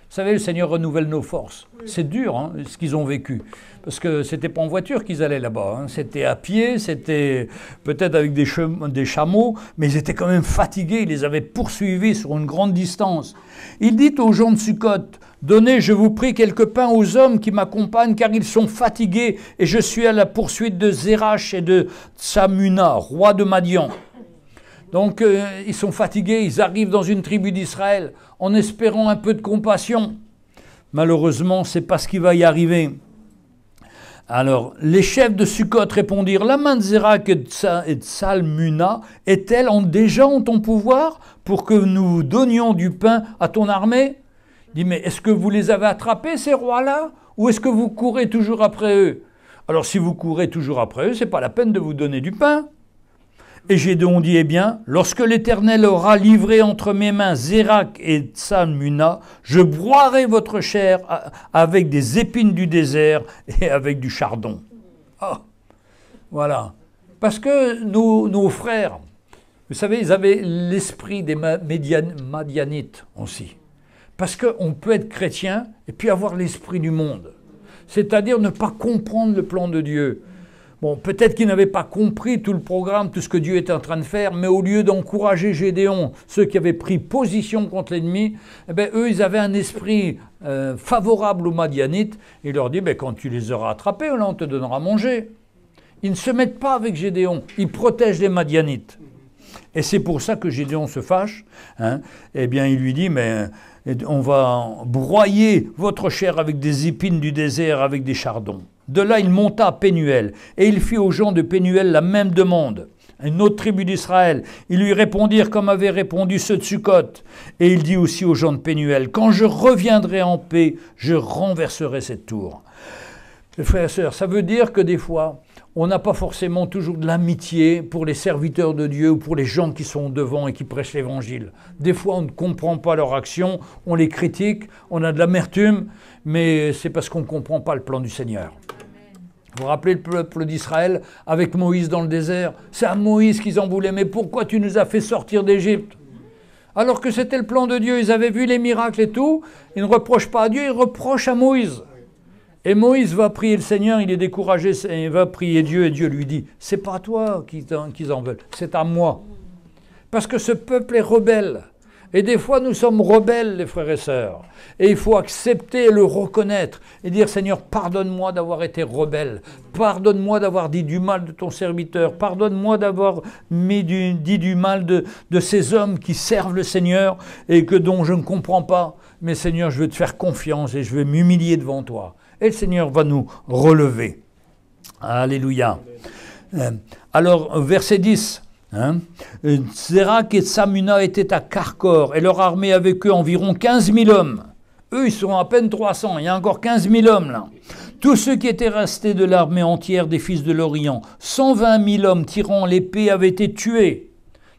Vous savez, le Seigneur renouvelle nos forces. C'est dur, hein, ce qu'ils ont vécu. Parce que c'était pas en voiture qu'ils allaient là-bas. Hein. C'était à pied, c'était peut-être avec des chameaux, mais ils étaient quand même fatigués. Ils les avaient poursuivis sur une grande distance. Il dit aux gens de Soukkot, « Donnez, je vous prie, quelque pain aux hommes qui m'accompagnent, car ils sont fatigués, et je suis à la poursuite de Zérach et de Tzalmuna, roi de Madian. » Donc, ils sont fatigués, ils arrivent dans une tribu d'Israël en espérant un peu de compassion. Malheureusement, ce n'est pas ce qui va y arriver. Alors, les chefs de Soukkot répondirent, « La main de Zérach et de Tzalmuna est-elle déjà en ton pouvoir pour que nous donnions du pain à ton armée ?» Il dit, « Mais est-ce que vous les avez attrapés, ces rois-là, ou est-ce que vous courez toujours après eux ?» Alors, si vous courez toujours après eux, ce n'est pas la peine de vous donner du pain. Et Gédéon dit, « Eh bien, lorsque l'Éternel aura livré entre mes mains Zérach et Tzalmuna, je broierai votre chair avec des épines du désert et avec du chardon. » Ah, voilà. Parce que nos frères, vous savez, ils avaient l'esprit des Madianites aussi. Parce qu'on peut être chrétien et puis avoir l'esprit du monde. C'est-à-dire ne pas comprendre le plan de Dieu. Bon, peut-être qu'ils n'avaient pas compris tout le programme, tout ce que Dieu était en train de faire, mais au lieu d'encourager Gédéon, ceux qui avaient pris position contre l'ennemi, eh bien, eux, ils avaient un esprit favorable aux Madianites. Et il leur dit, ben, quand tu les auras attrapés, là, on te donnera à manger. Ils ne se mettent pas avec Gédéon, ils protègent les Madianites. Et c'est pour ça que Gédéon se fâche. Hein. Eh bien, il lui dit, mais on va broyer votre chair avec des épines du désert, avec des chardons. De là, il monta à Pénuel, et il fit aux gens de Pénuel la même demande. Une autre tribu d'Israël, ils lui répondirent comme avaient répondu ceux de Soukkot. Et il dit aussi aux gens de Pénuel, « Quand je reviendrai en paix, je renverserai cette tour. » Frères et sœurs, ça veut dire que des fois, on n'a pas forcément toujours de l'amitié pour les serviteurs de Dieu ou pour les gens qui sont devant et qui prêchent l'Évangile. Des fois, on ne comprend pas leur action, on les critique, on a de l'amertume, mais c'est parce qu'on ne comprend pas le plan du Seigneur. Vous vous rappelez le peuple d'Israël avec Moïse dans le désert? C'est à Moïse qu'ils en voulaient. Mais pourquoi tu nous as fait sortir d'Égypte? Alors que c'était le plan de Dieu. Ils avaient vu les miracles et tout. Ils ne reprochent pas à Dieu, ils reprochent à Moïse. Et Moïse va prier le Seigneur, il est découragé, il va prier Dieu et Dieu lui dit « C'est pas à toi qu'ils en veulent, c'est à moi. » Parce que ce peuple est rebelle. Et des fois, nous sommes rebelles, les frères et sœurs. Et il faut accepter, le reconnaître et dire « Seigneur, pardonne-moi d'avoir été rebelle. Pardonne-moi d'avoir dit du mal de ton serviteur. Pardonne-moi d'avoir dit du mal de ces hommes qui servent le Seigneur et que dont je ne comprends pas. Mais Seigneur, je veux te faire confiance et je vais m'humilier devant toi. » Et le Seigneur va nous relever. Alléluia. Alors, verset 10. Hein, Zérach et Tzalmuna étaient à Karkor et leur armée avec eux environ 15 000 hommes. Eux, ils sont à peine 300. Il y a encore 15 000 hommes là. Tous ceux qui étaient restés de l'armée entière des fils de l'Orient, 120 000 hommes tirant l'épée avaient été tués.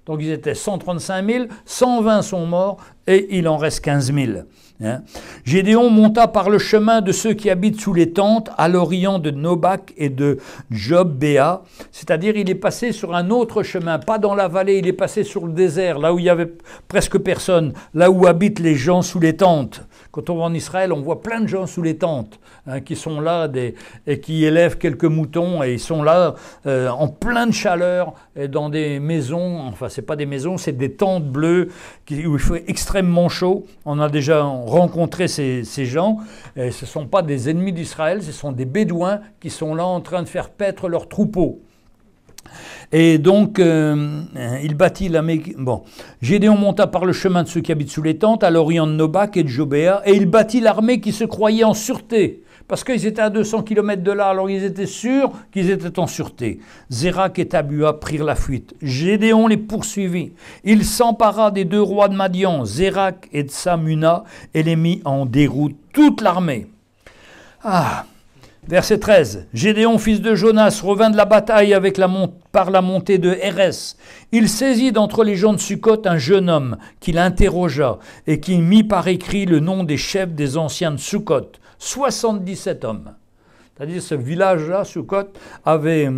Donc ils étaient 135 000, 120 sont morts et il en reste 15 000. Hein. Gédéon monta par le chemin de ceux qui habitent sous les tentes à l'orient de Nobach et de Jogbeha, c'est-à-dire il est passé sur un autre chemin, pas dans la vallée, il est passé sur le désert, là où il y avait presque personne, là où habitent les gens sous les tentes. Quand on va en Israël, on voit plein de gens sous les tentes hein, qui sont là et qui élèvent quelques moutons et ils sont là en pleine chaleur et dans des maisons, enfin c'est pas des maisons, c'est des tentes bleues où il fait extrêmement chaud. On a déjà rencontrer ces gens, et ce ne sont pas des ennemis d'Israël, ce sont des Bédouins qui sont là en train de faire paître leurs troupeaux. Et donc, il bâtit la... Bon, Gédéon monta par le chemin de ceux qui habitent sous les tentes, à l'orient de Nobach et de Jogbeha, et il bâtit l'armée qui se croyait en sûreté, parce qu'ils étaient à 200 km de là, alors ils étaient sûrs qu'ils étaient en sûreté. Zérach et Tabua prirent la fuite. Gédéon les poursuivit. Il s'empara des deux rois de Madian, Zérach et Tzalmuna, et les mit en déroute toute l'armée. Ah, verset 13. Gédéon, fils de Jonas, revint de la bataille avec par la montée de Hérès. Il saisit d'entre les gens de Soukkot un jeune homme qu'il interrogea et qui mit par écrit le nom des chefs des anciens de Soukkot. 77 hommes. C'est-à-dire ce village-là, Soukkot, avait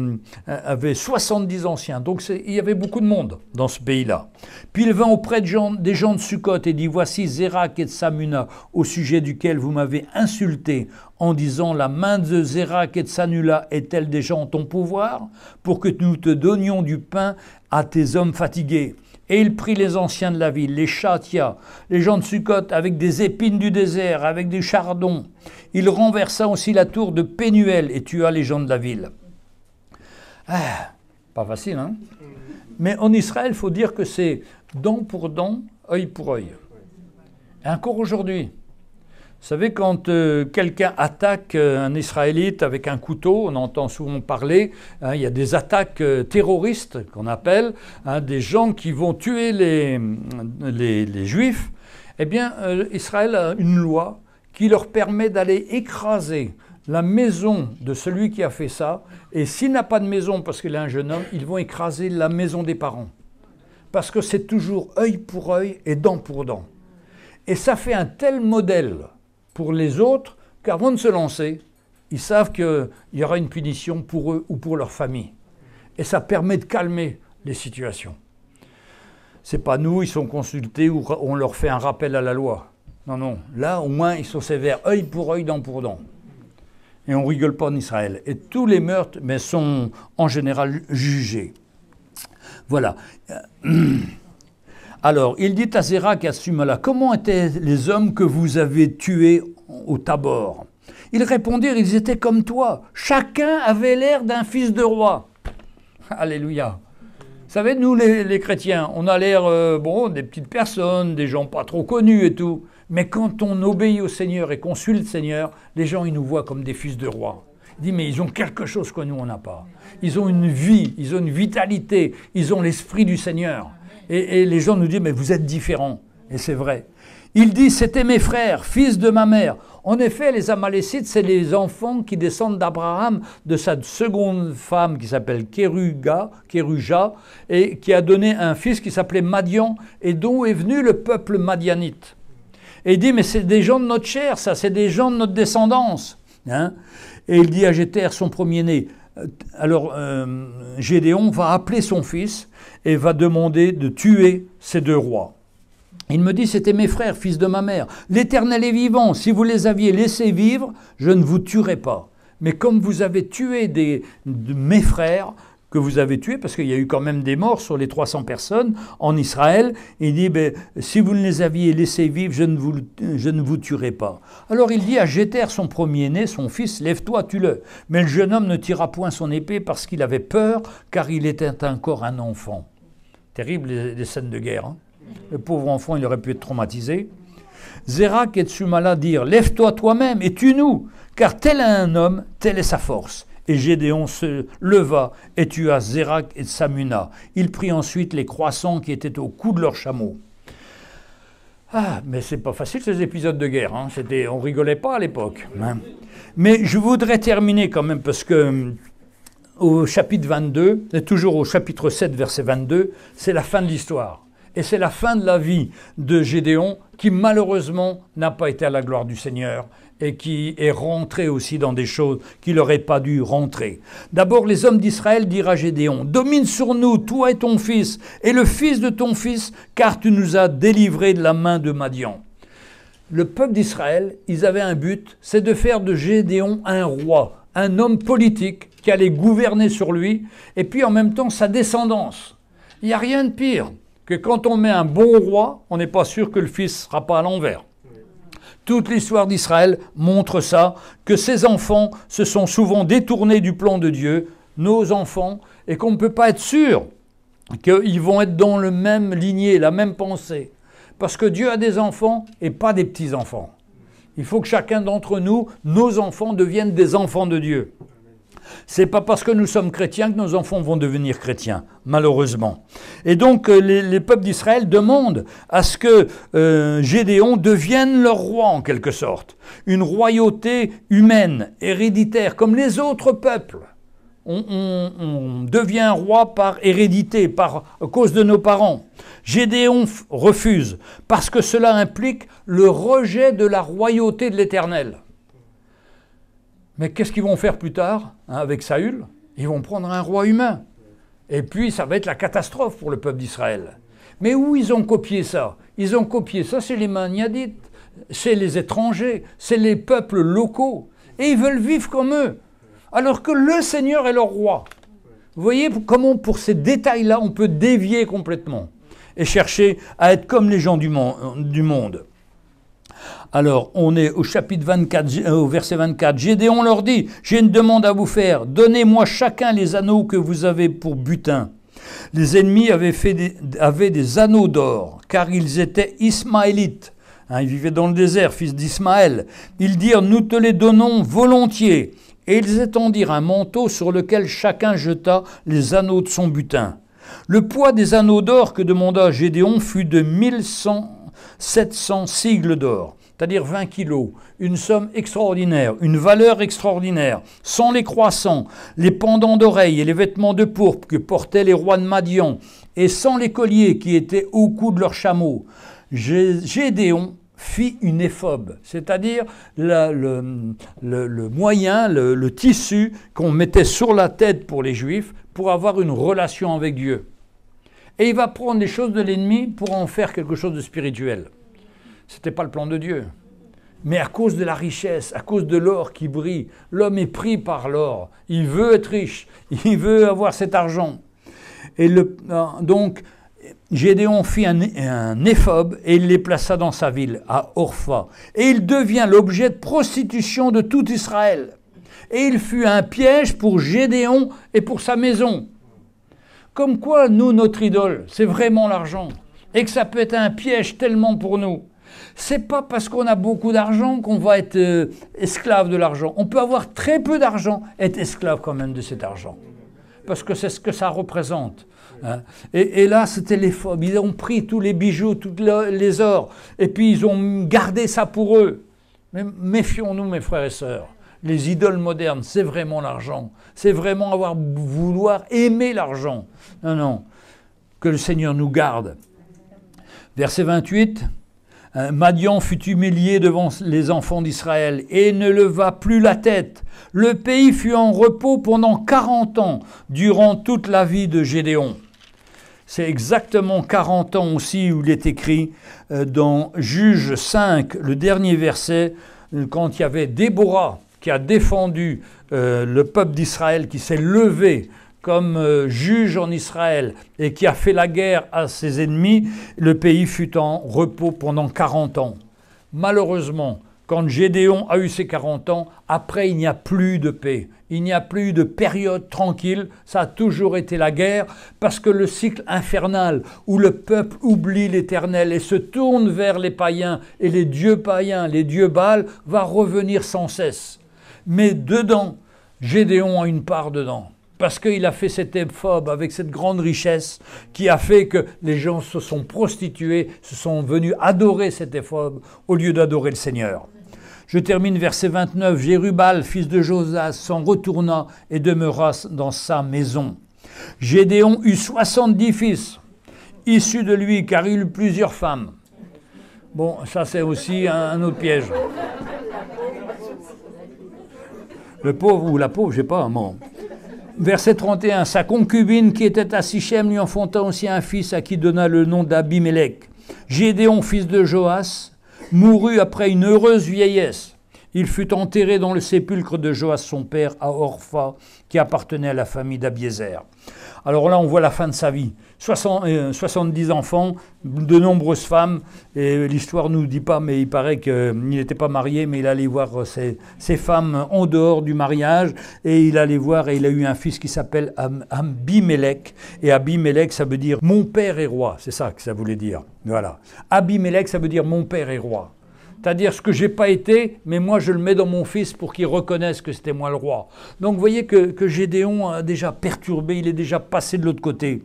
70 anciens. Donc il y avait beaucoup de monde dans ce pays-là. Puis il vint auprès des gens de Soukkot et dit « Voici Zérach et Tzalmuna, au sujet duquel vous m'avez insulté, en disant « La main de Zérach et Tzalmuna est-elle déjà en ton pouvoir, pour que nous te donnions du pain à tes hommes fatigués ?» Et il prit les anciens de la ville, les Shatia, les gens de Soukkot, avec des épines du désert, avec des chardons. Il renversa aussi la tour de Pénuel et tua les gens de la ville. Ah, pas facile, hein? Mais en Israël, il faut dire que c'est dent pour dent, œil pour œil. Et encore aujourd'hui. Vous savez, quand quelqu'un attaque un Israélite avec un couteau, on entend souvent parler, hein, il y a des attaques terroristes qu'on appelle, hein, des gens qui vont tuer les Juifs, eh bien, Israël a une loi qui leur permet d'aller écraser la maison de celui qui a fait ça, et s'il n'a pas de maison parce qu'il est un jeune homme, ils vont écraser la maison des parents. Parce que c'est toujours œil pour œil et dent pour dent. Et ça fait un tel modèle pour les autres, qu'avant de se lancer, ils savent qu'il y aura une punition pour eux ou pour leur famille. Et ça permet de calmer les situations. C'est pas nous, ils sont consultés ou on leur fait un rappel à la loi. Non, non. Là, au moins, ils sont sévères, œil pour œil, dent pour dent. Et on rigole pas en Israël. Et tous les meurtres sont en général jugés. Voilà. Alors, il dit à Zérach et à Sumala, « Comment étaient les hommes que vous avez tués au Tabor ?» Ils répondirent, « Ils étaient comme toi. Chacun avait l'air d'un fils de roi. » Alléluia. Vous savez, nous, les chrétiens, on a l'air, des petites personnes, des gens pas trop connus et tout. Mais quand on obéit au Seigneur et qu'on suit le Seigneur, les gens, ils nous voient comme des fils de roi. Ils disent, mais ils ont quelque chose que nous, on n'a pas. Ils ont une vie, ils ont une vitalité, ils ont l'esprit du Seigneur. Et les gens nous disent, mais vous êtes différents. Et c'est vrai. Il dit, c'était mes frères, fils de ma mère. En effet, les Amalécites, c'est les enfants qui descendent d'Abraham, de sa seconde femme qui s'appelle Kéruja, et qui a donné un fils qui s'appelait Madian, et d'où est venu le peuple madianite. Et il dit, mais c'est des gens de notre chair, ça, c'est des gens de notre descendance. Hein? Et il dit à Jéter, son premier-né, alors Gédéon va appeler son fils et va demander de tuer ces deux rois. Il me dit, c'était mes frères, fils de ma mère. L'Éternel est vivant, si vous les aviez laissés vivre, je ne vous tuerais pas. Mais comme vous avez tué mes frères, que vous avez tués, parce qu'il y a eu quand même des morts sur les 300 personnes en Israël, il dit, ben, si vous ne les aviez laissés vivre, je ne vous tuerai pas. Alors il dit à Jéter, son premier-né, son fils, lève-toi, tue-le. Mais le jeune homme ne tira point son épée parce qu'il avait peur, car il était encore un enfant. Terrible les scènes de guerre, hein. Le pauvre enfant, il aurait pu être traumatisé. Zérach et Tsumala dirent, lève-toi toi-même et tue-nous, car tel est un homme, telle est sa force. Et Gédéon se leva et tua Zérach et Tzalmuna. Il prit ensuite les croissants qui étaient au cou de leurs chameaux. Ah, mais c'est pas facile ces épisodes de guerre, hein. On rigolait pas à l'époque. Hein. Mais je voudrais terminer quand même, parce que au chapitre 22, et toujours au chapitre 7, verset 22, c'est la fin de l'histoire. Et c'est la fin de la vie de Gédéon qui malheureusement n'a pas été à la gloire du Seigneur et qui est rentré aussi dans des choses qu'il n'aurait pas dû rentrer. D'abord, les hommes d'Israël dirent à Gédéon, « Domine sur nous, toi et ton fils, et le fils de ton fils, car tu nous as délivrés de la main de Madian. » Le peuple d'Israël, ils avaient un but, c'est de faire de Gédéon un roi, un homme politique qui allait gouverner sur lui, et puis en même temps sa descendance. Il n'y a rien de pire que quand on met un bon roi, on n'est pas sûr que le fils ne sera pas à l'envers. Toute l'histoire d'Israël montre ça, que ses enfants se sont souvent détournés du plan de Dieu, nos enfants, et qu'on ne peut pas être sûr qu'ils vont être dans le même lignée, la même pensée. Parce que Dieu a des enfants et pas des petits-enfants. Il faut que chacun d'entre nous, nos enfants, deviennent des enfants de Dieu. C'est pas parce que nous sommes chrétiens que nos enfants vont devenir chrétiens, malheureusement. Et donc les peuples d'Israël demandent à ce que Gédéon devienne leur roi en quelque sorte. Une royauté humaine, héréditaire, comme les autres peuples. On devient roi par hérédité, à cause de nos parents. Gédéon refuse, parce que cela implique le rejet de la royauté de l'Éternel. Mais qu'est-ce qu'ils vont faire plus tard, hein, avec Saül? Ils vont prendre un roi humain. Et puis, ça va être la catastrophe pour le peuple d'Israël. Mais où ils ont copié ça? Ils ont copié ça, c'est les Madianites, c'est les étrangers, c'est les peuples locaux. Et ils veulent vivre comme eux, alors que le Seigneur est leur roi. Vous voyez comment, pour ces détails-là, on peut dévier complètement et chercher à être comme les gens du monde. Alors, on est au chapitre 24, au verset 24. Gédéon leur dit, « J'ai une demande à vous faire. Donnez-moi chacun les anneaux que vous avez pour butin. » Les ennemis avaient des anneaux d'or, car ils étaient Ismaélites. Hein, ils vivaient dans le désert, fils d'Ismaël. Ils dirent, « Nous te les donnons volontiers. » Et ils étendirent un manteau sur lequel chacun jeta les anneaux de son butin. Le poids des anneaux d'or que demanda Gédéon fut de 1700 sigles d'or. C'est-à-dire 20 kilos, une somme extraordinaire, une valeur extraordinaire, sans les croissants, les pendants d'oreilles et les vêtements de pourpre que portaient les rois de Madian, et sans les colliers qui étaient au cou de leurs chameaux. Gédéon fit une éphobe, c'est-à-dire le moyen, le tissu qu'on mettait sur la tête pour les Juifs pour avoir une relation avec Dieu. Et il va prendre les choses de l'ennemi pour en faire quelque chose de spirituel. Ce n'était pas le plan de Dieu. Mais à cause de la richesse, à cause de l'or qui brille, l'homme est pris par l'or. Il veut être riche, il veut avoir cet argent. Et donc, Gédéon fit un éphob et il les plaça dans sa ville, à Orpha. Et il devient l'objet de prostitution de tout Israël. Et il fut un piège pour Gédéon et pour sa maison. Comme quoi, nous, notre idole, c'est vraiment l'argent. Et que ça peut être un piège tellement pour nous. C'est pas parce qu'on a beaucoup d'argent qu'on va être esclave de l'argent. On peut avoir très peu d'argent, être esclave quand même de cet argent. Parce que c'est ce que ça représente. Hein. Et là, c'était les phobes. Ils ont pris tous les bijoux, tous les ors. Et puis, ils ont gardé ça pour eux. Mais méfions-nous, mes frères et sœurs. Les idoles modernes, c'est vraiment l'argent. C'est vraiment vouloir aimer l'argent. Non, non. Que le Seigneur nous garde. Verset 28. Madian fut humilié devant les enfants d'Israël et ne leva plus la tête. Le pays fut en repos pendant 40 ans, durant toute la vie de Gédéon. C'est exactement 40 ans aussi où il est écrit dans Juges 5, le dernier verset, quand il y avait Déborah qui a défendu le peuple d'Israël, qui s'est levé comme juge en Israël et qui a fait la guerre à ses ennemis, le pays fut en repos pendant 40 ans. Malheureusement, quand Gédéon a eu ses 40 ans, après il n'y a plus de paix, il n'y a plus de période tranquille, ça a toujours été la guerre, parce que le cycle infernal où le peuple oublie l'Éternel et se tourne vers les païens et les dieux païens, les dieux Baal, va revenir sans cesse. Mais dedans, Gédéon a une part dedans. Parce qu'il a fait cet éphobe avec cette grande richesse qui a fait que les gens se sont prostitués, se sont venus adorer cet éphobe au lieu d'adorer le Seigneur. Je termine verset 29. Jérubal, fils de Joas, s'en retourna et demeura dans sa maison. Gédéon eut 70 fils, issus de lui, car il eut plusieurs femmes. Bon, ça c'est aussi un autre piège. Le pauvre ou la pauvre, je ne sais pas, bon. Verset 31, sa concubine qui était à Sichem lui enfanta aussi un fils à qui donna le nom d'Abimelech. Gédéon, fils de Joas, mourut après une heureuse vieillesse. Il fut enterré dans le sépulcre de Joas, son père, à Orpha, qui appartenait à la famille d'Abiézer. Alors là, on voit la fin de sa vie. 70 enfants, de nombreuses femmes. Et l'histoire ne nous dit pas, mais il paraît qu'il n'était pas marié, mais il allait voir ses femmes en dehors du mariage. Et il allait voir, et il a eu un fils qui s'appelle Abimelech. Et Abimelech, ça veut dire « mon père est roi ». C'est ça que ça voulait dire. Voilà. Abimelech, ça veut dire « mon père est roi ». C'est-à-dire ce que je n'ai pas été, mais moi je le mets dans mon fils pour qu'il reconnaisse que c'était moi le roi. Donc vous voyez que Gédéon a déjà perturbé, il est déjà passé de l'autre côté.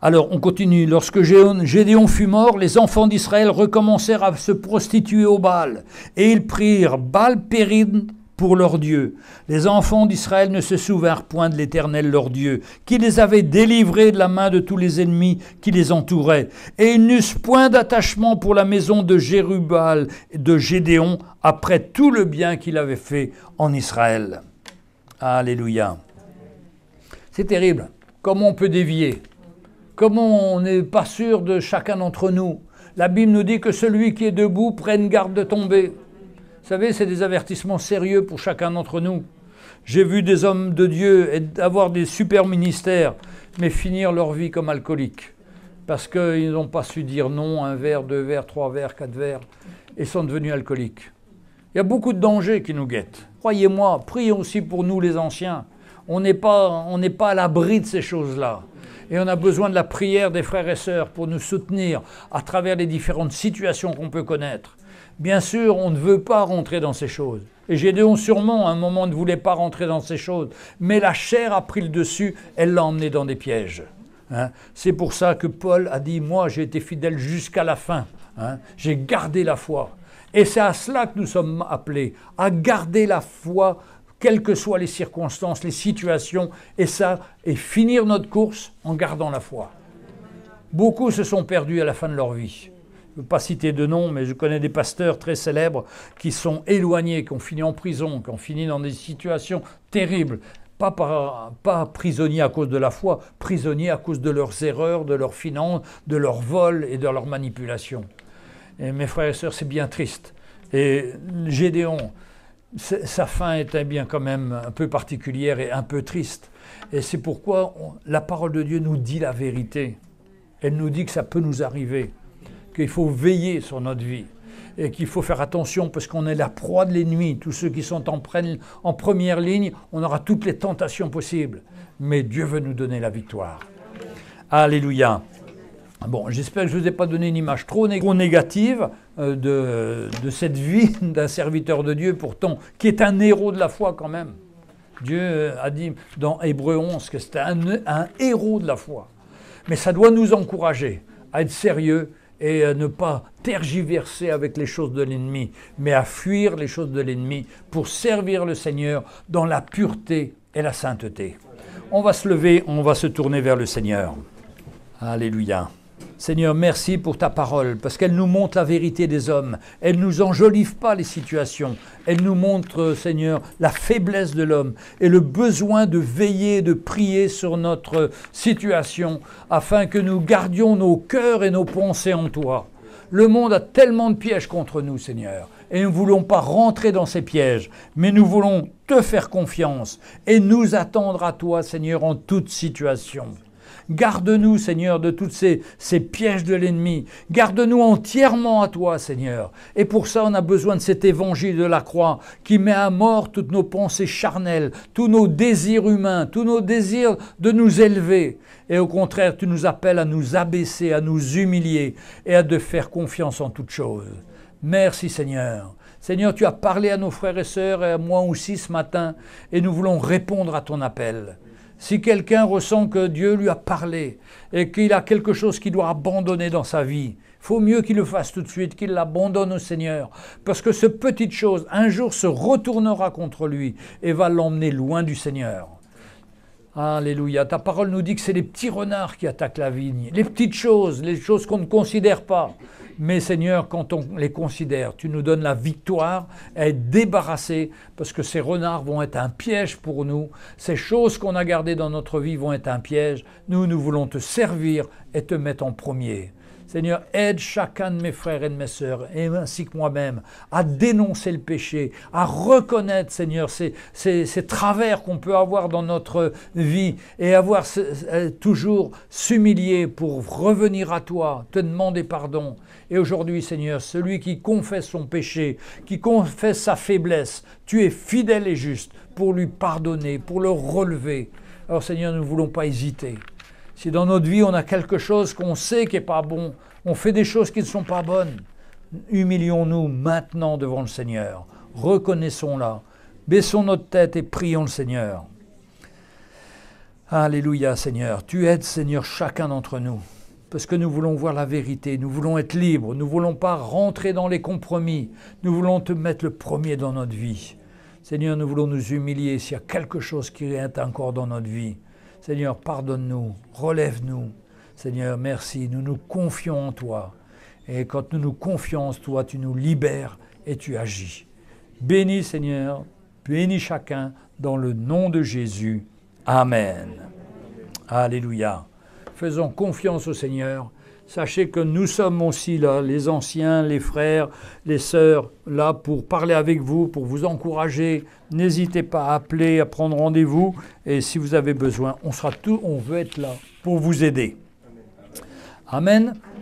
Alors on continue. Lorsque Gédéon fut mort, les enfants d'Israël recommencèrent à se prostituer au Baal. Et ils prirent Baal-Périn pour leur Dieu. Les enfants d'Israël ne se souvinrent point de l'Éternel leur Dieu, qui les avait délivrés de la main de tous les ennemis qui les entouraient. Et ils n'eussent point d'attachement pour la maison de Jérubal et de Gédéon, après tout le bien qu'il avait fait en Israël. Alléluia. C'est terrible. Comment on peut dévier? Comment on n'est pas sûr de chacun d'entre nous? La Bible nous dit que celui qui est debout prenne garde de tomber. Vous savez, c'est des avertissements sérieux pour chacun d'entre nous. J'ai vu des hommes de Dieu avoir des super ministères, mais finir leur vie comme alcooliques. Parce qu'ils n'ont pas su dire non, 1 verre, 2 verres, 3 verres, 4 verres, et sont devenus alcooliques. Il y a beaucoup de dangers qui nous guettent. Croyez-moi, prions aussi pour nous les anciens. On n'est pas à l'abri de ces choses-là. Et on a besoin de la prière des frères et sœurs pour nous soutenir à travers les différentes situations qu'on peut connaître. Bien sûr, on ne veut pas rentrer dans ces choses. Et Gédéon sûrement, à un moment, ne voulait pas rentrer dans ces choses. Mais la chair a pris le dessus, elle l'a emmené dans des pièges. Hein? C'est pour ça que Paul a dit « Moi, j'ai été fidèle jusqu'à la fin. Hein? J'ai gardé la foi. » Et c'est à cela que nous sommes appelés, à garder la foi, quelles que soient les circonstances, les situations, et finir notre course en gardant la foi. Beaucoup se sont perdus à la fin de leur vie. Je ne veux pas citer de nom, mais je connais des pasteurs très célèbres qui sont éloignés, qui ont fini en prison, qui ont fini dans des situations terribles. Pas prisonniers à cause de la foi, prisonniers à cause de leurs erreurs, de leurs finances, de leurs vols et de leurs manipulations. Et mes frères et sœurs, c'est bien triste. Et Gédéon, sa fin était bien quand même un peu particulière et un peu triste. Et c'est pourquoi la parole de Dieu nous dit la vérité. Elle nous dit que ça peut nous arriver, qu'il faut veiller sur notre vie et qu'il faut faire attention parce qu'on est la proie de l'ennemi. Tous ceux qui sont en première ligne, on aura toutes les tentations possibles. Mais Dieu veut nous donner la victoire. Alléluia. Bon, j'espère que je ne vous ai pas donné une image trop négative de cette vie d'un serviteur de Dieu, pourtant, qui est un héros de la foi quand même. Dieu a dit dans Hébreux 11 que c'était un héros de la foi. Mais ça doit nous encourager à être sérieux et à ne pas tergiverser avec les choses de l'ennemi, mais à fuir les choses de l'ennemi pour servir le Seigneur dans la pureté et la sainteté. On va se lever, on va se tourner vers le Seigneur. Alléluia. Seigneur, merci pour ta parole, parce qu'elle nous montre la vérité des hommes. Elle ne nous enjolive pas les situations. Elle nous montre, Seigneur, la faiblesse de l'homme et le besoin de veiller, de prier sur notre situation, afin que nous gardions nos cœurs et nos pensées en toi. Le monde a tellement de pièges contre nous, Seigneur, et nous ne voulons pas rentrer dans ces pièges, mais nous voulons te faire confiance et nous attendre à toi, Seigneur, en toute situation. Garde-nous, Seigneur, de tous ces pièges de l'ennemi. Garde-nous entièrement à toi, Seigneur. Et pour ça, on a besoin de cet évangile de la croix qui met à mort toutes nos pensées charnelles, tous nos désirs humains, tous nos désirs de nous élever. Et au contraire, tu nous appelles à nous abaisser, à nous humilier et à te faire confiance en toutes choses. Merci, Seigneur. Seigneur, tu as parlé à nos frères et sœurs et à moi aussi ce matin et nous voulons répondre à ton appel. Si quelqu'un ressent que Dieu lui a parlé et qu'il a quelque chose qu'il doit abandonner dans sa vie, il faut mieux qu'il le fasse tout de suite, qu'il l'abandonne au Seigneur. Parce que cette petite chose, un jour, se retournera contre lui et va l'emmener loin du Seigneur. Alléluia. Ta parole nous dit que c'est les petits renards qui attaquent la vigne, les petites choses, les choses qu'on ne considère pas. Mais Seigneur, quand on les considère, tu nous donnes la victoire à être débarrassés parce que ces renards vont être un piège pour nous. Ces choses qu'on a gardées dans notre vie vont être un piège. Nous voulons te servir et te mettre en premier. Seigneur, aide chacun de mes frères et de mes sœurs, ainsi que moi-même, à dénoncer le péché, à reconnaître, Seigneur, ces travers qu'on peut avoir dans notre vie et avoir toujours s'humilier pour revenir à toi, te demander pardon. Et aujourd'hui, Seigneur, celui qui confesse son péché, qui confesse sa faiblesse, tu es fidèle et juste pour lui pardonner, pour le relever. Alors, Seigneur, nous ne voulons pas hésiter. Si dans notre vie, on a quelque chose qu'on sait qui n'est pas bon, on fait des choses qui ne sont pas bonnes, humilions-nous maintenant devant le Seigneur. Reconnaissons-la. Baissons notre tête et prions le Seigneur. Alléluia, Seigneur. Tu aides, Seigneur, chacun d'entre nous. Parce que nous voulons voir la vérité. Nous voulons être libres. Nous ne voulons pas rentrer dans les compromis. Nous voulons te mettre le premier dans notre vie. Seigneur, nous voulons nous humilier s'il y a quelque chose qui est encore dans notre vie. Seigneur, pardonne-nous, relève-nous. Seigneur, merci, nous nous confions en toi. Et quand nous nous confions en toi, tu nous libères et tu agis. Bénis, Seigneur, bénis chacun dans le nom de Jésus. Amen. Alléluia. Faisons confiance au Seigneur. Sachez que nous sommes aussi là, les anciens, les frères, les sœurs, là pour parler avec vous, pour vous encourager. N'hésitez pas à appeler, à prendre rendez-vous. Et si vous avez besoin, on veut être là pour vous aider. Amen.